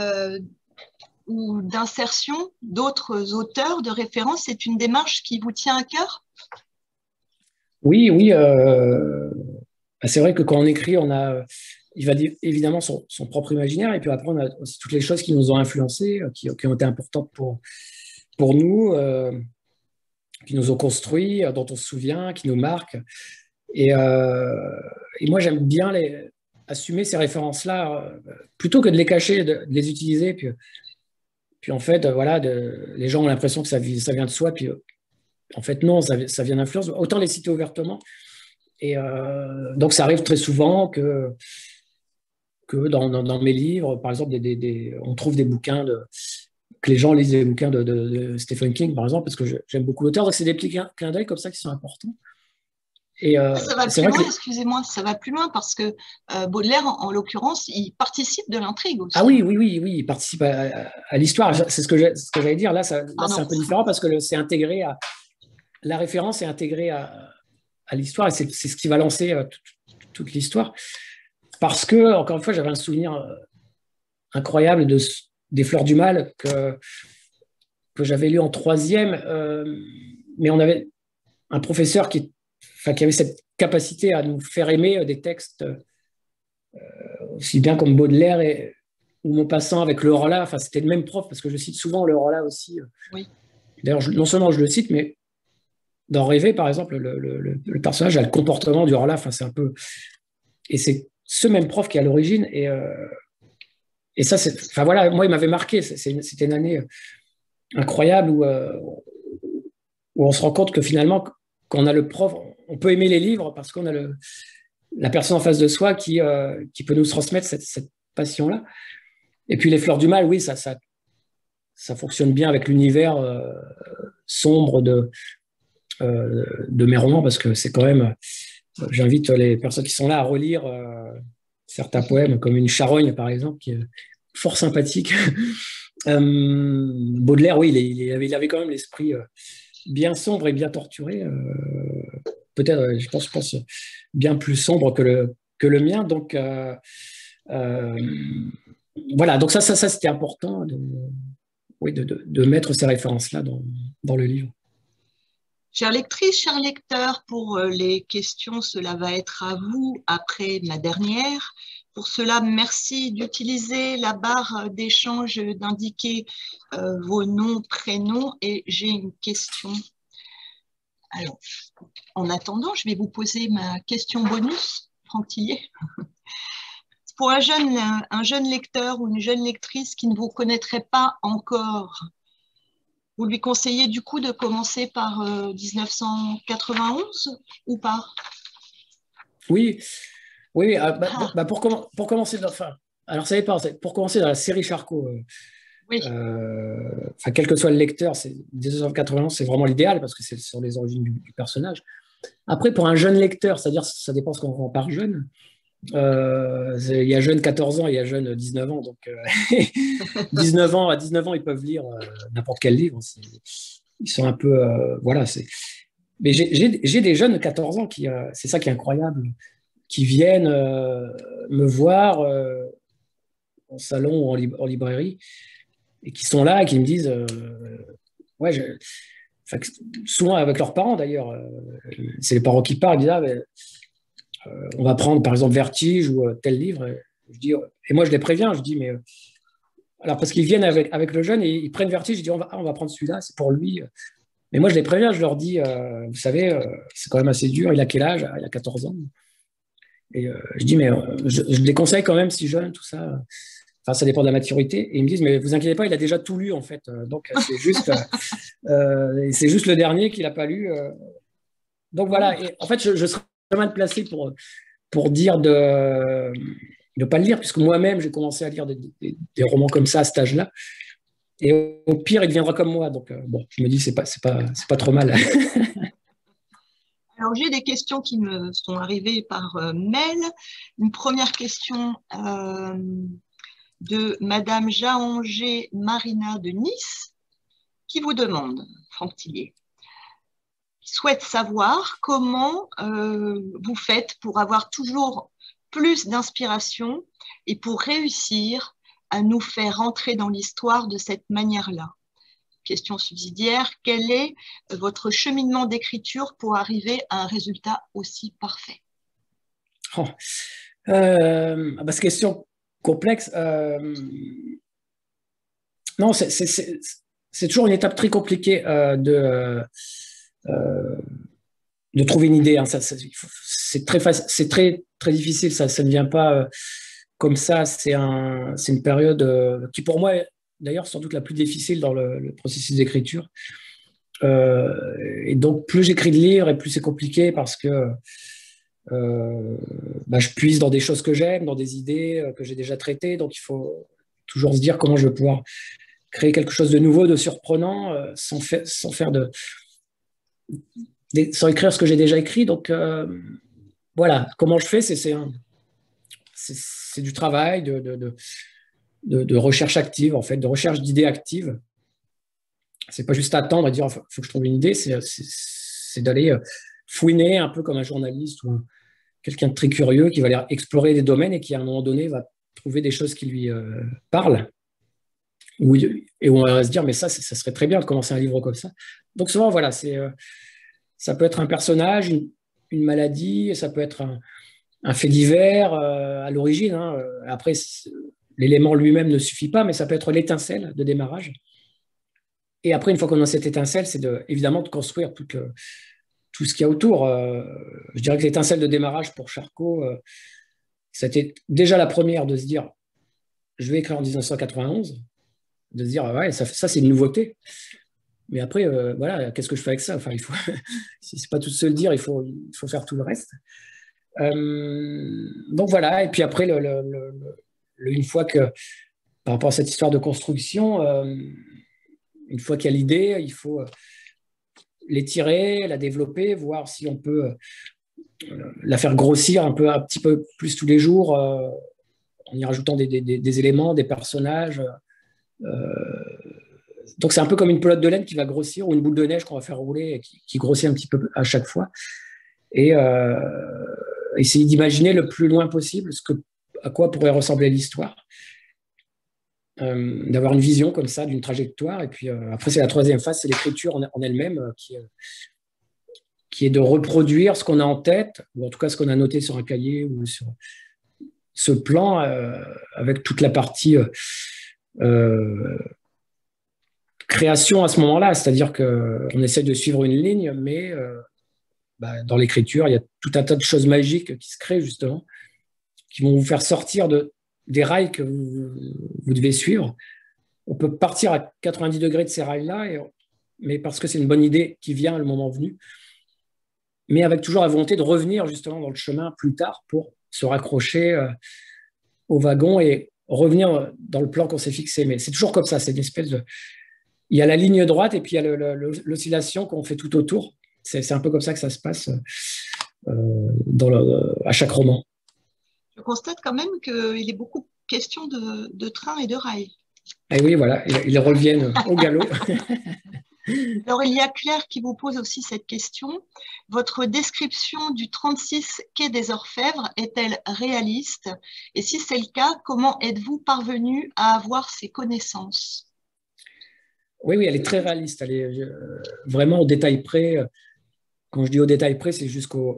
euh, ou d'insertion d'autres auteurs de référence, c'est une démarche qui vous tient à cœur? Oui, oui. Euh, c'est vrai que quand on écrit, on a il va dire, évidemment son, son propre imaginaire, et puis après, on a aussi toutes les choses qui nous ont influencés, qui, qui ont été importantes pour, pour nous. Euh, qui nous ont construits, dont on se souvient, qui nous marquent. Et, euh, et moi, j'aime bien les, assumer ces références-là, euh, plutôt que de les cacher, de, de les utiliser. Puis, puis en fait, euh, voilà, de, les gens ont l'impression que ça, ça vient de soi, puis euh, en fait, non, ça, ça vient d'influence. Autant les citer ouvertement. Et euh, donc, ça arrive très souvent que, que dans, dans, dans mes livres, par exemple, des, des, des, on trouve des bouquins de... que les gens lisent les bouquins de, de, de Stephen King, par exemple, parce que je, j'aime beaucoup l'auteur. Donc, c'est des petits clins d'œil comme ça qui sont importants. Et, euh, ça va plus loin, que... excusez-moi, ça va plus loin, parce que euh, Baudelaire, en, en l'occurrence, il participe de l'intrigue aussi. Ah oui, oui, oui, oui, il participe à, à, à l'histoire. C'est ce que, je, ce que j'allais dire. Là, ça, là ah c'est un peu différent, parce que le, c'est intégré à... La référence est intégrée à, à l'histoire, et c'est, c'est ce qui va lancer euh, toute, toute l'histoire. Parce que, encore une fois, j'avais un souvenir euh, incroyable de... des Fleurs du Mal que, que j'avais lu en troisième, euh, mais on avait un professeur qui, enfin, qui avait cette capacité à nous faire aimer des textes euh, aussi bien comme Baudelaire et, ou Maupassant avec Le Rolla, enfin c'était le même prof, parce que je cite souvent Le Rolla aussi. Oui. D'ailleurs, je, non seulement je le cite, mais dans Rêver, par exemple, le, le, le personnage a le comportement du Rolla, enfin c'est un peu... Et c'est ce même prof qui est à l'origine, et... Euh, Et ça, c'est, enfin voilà, moi, il m'avait marqué. C'est, c'était une année incroyable où, euh, où on se rend compte que finalement, quand on a le prof, on peut aimer les livres parce qu'on a le, la personne en face de soi qui, euh, qui peut nous transmettre cette, cette passion-là. Et puis Les Fleurs du Mal, oui, ça, ça, ça fonctionne bien avec l'univers euh, sombre de, euh, de mes romans, parce que c'est quand même... Euh, j'invite les personnes qui sont là à relire euh, certains poèmes, comme Une charogne, par exemple, qui est fort sympathique. euh, Baudelaire, oui, il, il, avait, il avait quand même l'esprit euh, bien sombre et bien torturé, euh, peut-être, je pense, je pense, bien plus sombre que le, que le mien. Donc, euh, euh, voilà, donc ça, ça, ça c'était important de, oui, de, de, de mettre ces références-là dans, dans le livre. Chères lectrices, chers lecteurs, pour les questions, cela va être à vous après la dernière. Pour cela, merci d'utiliser la barre d'échange, d'indiquer euh, vos noms, prénoms, et j'ai une question. Alors, en attendant, je vais vous poser ma question bonus, Franck Thilliez. Pour un jeune, un jeune lecteur ou une jeune lectrice qui ne vous connaîtrait pas encore, vous lui conseillez du coup de commencer par euh, mille neuf cent quatre-vingt-onze ou pas? Oui, oui. Euh, bah, ah. bah pour, com pour commencer, dans, enfin, alors ça dépend. Pour commencer dans la série Sharko, euh, oui. euh, enfin, quel que soit le lecteur, mille neuf cent quatre-vingt-onze, c'est vraiment l'idéal parce que c'est sur les origines du, du personnage. Après, pour un jeune lecteur, c'est-à-dire ça dépend ce qu'on rend par jeune. Euh, il y a jeune quatorze ans, il y a jeune dix-neuf ans, donc euh, dix-neuf ans, à dix-neuf ans, ils peuvent lire euh, n'importe quel livre. Ils sont un peu, euh, voilà. Mais j'ai des jeunes de quatorze ans qui, euh, c'est ça qui est incroyable, qui viennent euh, me voir euh, en salon ou en, lib en librairie et qui sont là et qui me disent, euh, ouais, je... enfin, souvent avec leurs parents d'ailleurs, euh, c'est les parents qui parlent, ils disent, ah, mais, Euh, on va prendre par exemple Vertige ou euh, tel livre, et, je dis, et moi je les préviens, je dis mais euh, alors parce qu'ils viennent avec, avec le jeune et ils prennent Vertige, je dis on va, on va prendre celui-là, c'est pour lui, mais moi je les préviens, je leur dis euh, vous savez, euh, c'est quand même assez dur, il a quel âge? Il a quatorze ans, et euh, je dis mais euh, je, je les conseille quand même si jeune, tout ça, enfin ça dépend de la maturité, et ils me disent mais vous inquiétez pas, il a déjà tout lu en fait, euh, donc c'est juste, euh, c'est juste le dernier qu'il n'a pas lu, euh, donc voilà, et, en fait je, je serais mal placé pour, pour dire de ne pas le lire, puisque moi-même j'ai commencé à lire des, des, des romans comme ça à cet âge-là, et au, au pire il deviendra comme moi, donc euh, bon, je me dis c'est pas, c'est pas, c'est pas trop mal. Alors j'ai des questions qui me sont arrivées par euh, mail. Une première question euh, de Madame Jahanger Marina de Nice, qui vous demande, Franck Thilliez, souhaite savoir comment euh, vous faites pour avoir toujours plus d'inspiration et pour réussir à nous faire entrer dans l'histoire de cette manière-là. Question subsidiaire, quel est votre cheminement d'écriture pour arriver à un résultat aussi parfait? Oh, euh, bah, c'est une question complexe. Euh, non, c'est toujours une étape très compliquée euh, de... Euh, Euh, de trouver une idée, hein. C'est très, très, très difficile, ça, ça ne vient pas euh, comme ça, c'est un, une période euh, qui pour moi est d'ailleurs sans doute la plus difficile dans le, le processus d'écriture, euh, et donc plus j'écris de livres et plus c'est compliqué parce que euh, bah, je puise dans des choses que j'aime, dans des idées que j'ai déjà traitées, donc il faut toujours se dire comment je vais pouvoir créer quelque chose de nouveau, de surprenant, euh, sans, fa sans faire de sans écrire ce que j'ai déjà écrit, donc euh, voilà, comment je fais, c'est du travail, de, de, de, de recherche active en fait, de recherche d'idées actives, c'est pas juste attendre et dire faut, faut que je trouve une idée, c'est d'aller fouiner un peu comme un journaliste ou quelqu'un de très curieux qui va aller explorer des domaines et qui à un moment donné va trouver des choses qui lui euh, parlent. Où, et où on va se dire, mais ça, ça serait très bien de commencer un livre comme ça. Donc souvent, voilà, euh, ça peut être un personnage, une, une maladie, ça peut être un, un fait divers euh, à l'origine. Hein. Après, l'élément lui-même ne suffit pas, mais ça peut être l'étincelle de démarrage. Et après, une fois qu'on a cette étincelle, c'est évidemment de construire tout, le, tout ce qu'il y a autour. Euh, je dirais que l'étincelle de démarrage pour Sharko, euh, c'était déjà la première de se dire, je vais écrire en mille neuf cent quatre-vingt-onze. De se dire, ouais, ça, ça c'est une nouveauté. Mais après, euh, voilà, qu'est-ce que je fais avec ça? Enfin, il faut, si c'est pas tout se le dire, il faut, il faut faire tout le reste. Euh, donc voilà, et puis après, le, le, le, le, une fois que, par rapport à cette histoire de construction, euh, une fois qu'il y a l'idée, il faut l'étirer, la développer, voir si on peut euh, la faire grossir un, peu, un petit peu plus tous les jours, euh, en y rajoutant des, des, des éléments, des personnages. Euh, donc c'est un peu comme une pelote de laine qui va grossir, ou une boule de neige qu'on va faire rouler, et qui, qui grossit un petit peu à chaque fois. Et euh, essayer d'imaginer le plus loin possible ce que, à quoi pourrait ressembler l'histoire. Euh, d'avoir une vision comme ça, d'une trajectoire. Et puis euh, après, c'est la troisième phase, c'est l'écriture en, en elle-même, euh, qui, euh, qui est de reproduire ce qu'on a en tête, ou en tout cas ce qu'on a noté sur un cahier ou sur ce plan, euh, avec toute la partie euh, euh, création à ce moment-là. C'est-à-dire qu'on essaie de suivre une ligne, mais... Euh, Bah, dans l'écriture, il y a tout un tas de choses magiques qui se créent, justement, qui vont vous faire sortir de, des rails que vous, vous devez suivre. On peut partir à quatre-vingt-dix degrés de ces rails-là, et, mais parce que c'est une bonne idée qui vient le moment venu, mais avec toujours la volonté de revenir, justement, dans le chemin plus tard pour se raccrocher euh, au wagon et revenir dans le plan qu'on s'est fixé. Mais c'est toujours comme ça, c'est une espèce de... Il y a la ligne droite et puis il y a l'oscillation qu'on fait tout autour. C'est un peu comme ça que ça se passe euh, dans le, à chaque roman. Je constate quand même qu'il est beaucoup question de, de train et de rail. Et oui, voilà, ils, ils reviennent au galop. Alors, il y a Claire qui vous pose aussi cette question. Votre description du trente-six Quai des Orfèvres est-elle réaliste? Et si c'est le cas, comment êtes-vous parvenu à avoir ces connaissances? Oui, oui, elle est très réaliste. Elle est euh, vraiment au détail près. Euh, Quand je dis au détail près, c'est jusqu'au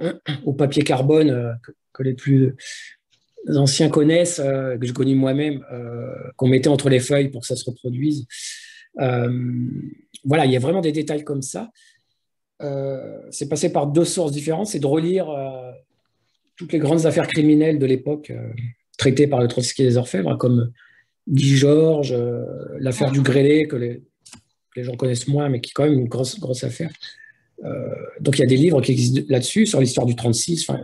au papier carbone euh, que, que les plus anciens connaissent, euh, que j'ai connu moi-même, euh, qu'on mettait entre les feuilles pour que ça se reproduise. Euh, voilà, il y a vraiment des détails comme ça. Euh, c'est passé par deux sources différentes, c'est de relire euh, toutes les grandes affaires criminelles de l'époque euh, traitées par le trente-six Quai des Orfèvres, comme Guy Georges, euh, l'affaire du Grêlé, que les, les gens connaissent moins, mais qui est quand même une grosse, grosse affaire. Euh, donc il y a des livres qui existent là-dessus, sur l'histoire du trente-six, enfin,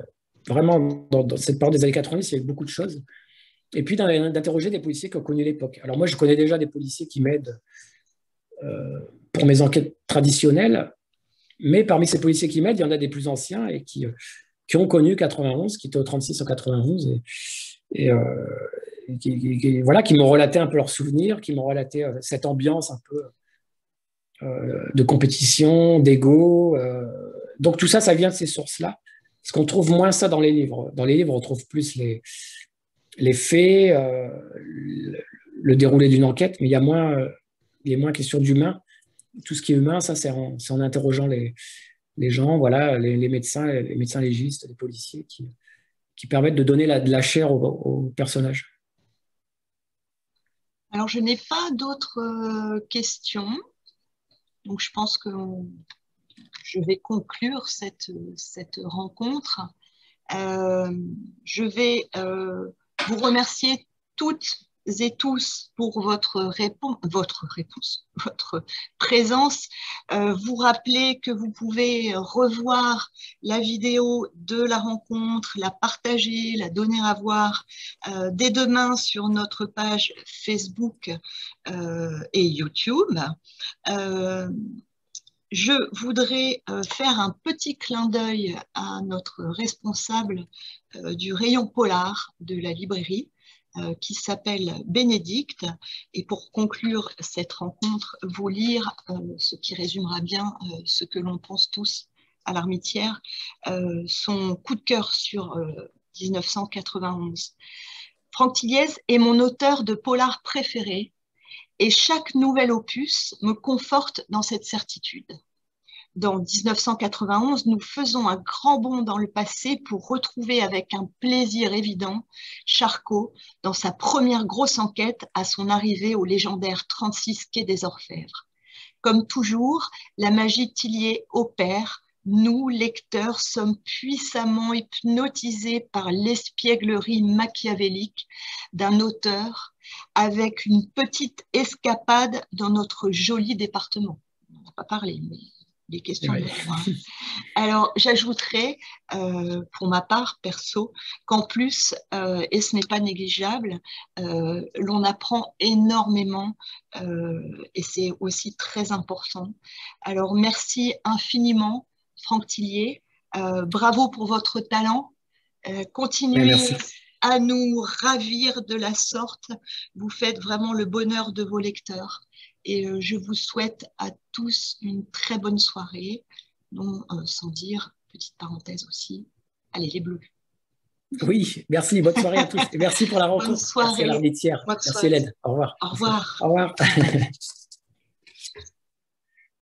vraiment dans, dans cette période des années quatre-vingt-dix, il y a eu beaucoup de choses, et puis d'interroger des policiers qui ont connu l'époque. Alors moi je connais déjà des policiers qui m'aident euh, pour mes enquêtes traditionnelles, mais parmi ces policiers qui m'aident, il y en a des plus anciens et qui, euh, qui ont connu quatre-vingt-onze, qui étaient au trente-six en quatre-vingt-onze, et, et, euh, et qui, qui, qui, voilà, qui m'ont relaté un peu leurs souvenirs, qui m'ont relaté euh, cette ambiance un peu... Euh, de compétition, d'ego. Euh, donc tout ça, ça vient de ces sources-là. Parce qu'on trouve moins ça dans les livres. Dans les livres, on trouve plus les, les faits, euh, le, le déroulé d'une enquête, mais il y a moins, euh, il y a moins question d'humain. Tout ce qui est humain, ça, c'est en, en interrogeant les, les gens, voilà, les, les médecins, les médecins légistes, les policiers, qui, qui permettent de donner la, de la chair aux, aux personnages. Alors, je n'ai pas d'autres questions. Donc, je pense que je vais conclure cette, cette rencontre. Euh, je vais euh, vous remercier toutes et tous pour votre réponse, votre, réponse, votre présence. Euh, vous rappelez que vous pouvez revoir la vidéo de la rencontre, la partager, la donner à voir euh, dès demain sur notre page Facebook euh, et YouTube. Euh, Je voudrais faire un petit clin d'œil à notre responsable du rayon polar de la librairie, qui s'appelle Bénédicte, et pour conclure cette rencontre, vous lire ce qui résumera bien ce que l'on pense tous à l'Armitière, son coup de cœur sur mille neuf cent quatre-vingt-onze. Franck Thilliez est mon auteur de polar préféré, et chaque nouvel opus me conforte dans cette certitude. Dans mille neuf cent quatre-vingt-onze, nous faisons un grand bond dans le passé pour retrouver avec un plaisir évident Sharko dans sa première grosse enquête à son arrivée au légendaire trente-six Quai des Orfèvres. Comme toujours, la magie Thilliez opère. Nous, lecteurs, sommes puissamment hypnotisés par l'espièglerie machiavélique d'un auteur avec une petite escapade dans notre joli département. On n'en a pas parlé, mais les questions oui. de droit. Alors, j'ajouterais, euh, pour ma part, perso, qu'en plus, euh, et ce n'est pas négligeable, euh, l'on apprend énormément, euh, et c'est aussi très important. Alors, merci infiniment, Franck Thilliez. Euh, bravo pour votre talent. Euh, continuez. Merci. À nous ravir de la sorte. Vous faites vraiment le bonheur de vos lecteurs. Et je vous souhaite à tous une très bonne soirée, dont, euh, sans dire, petite parenthèse aussi, allez les Bleus. Oui, merci, bonne soirée à tous. Et merci pour la rencontre. Bonne soirée. Merci à l'Armitière. Merci Hélène. Au revoir. Au revoir. Au revoir.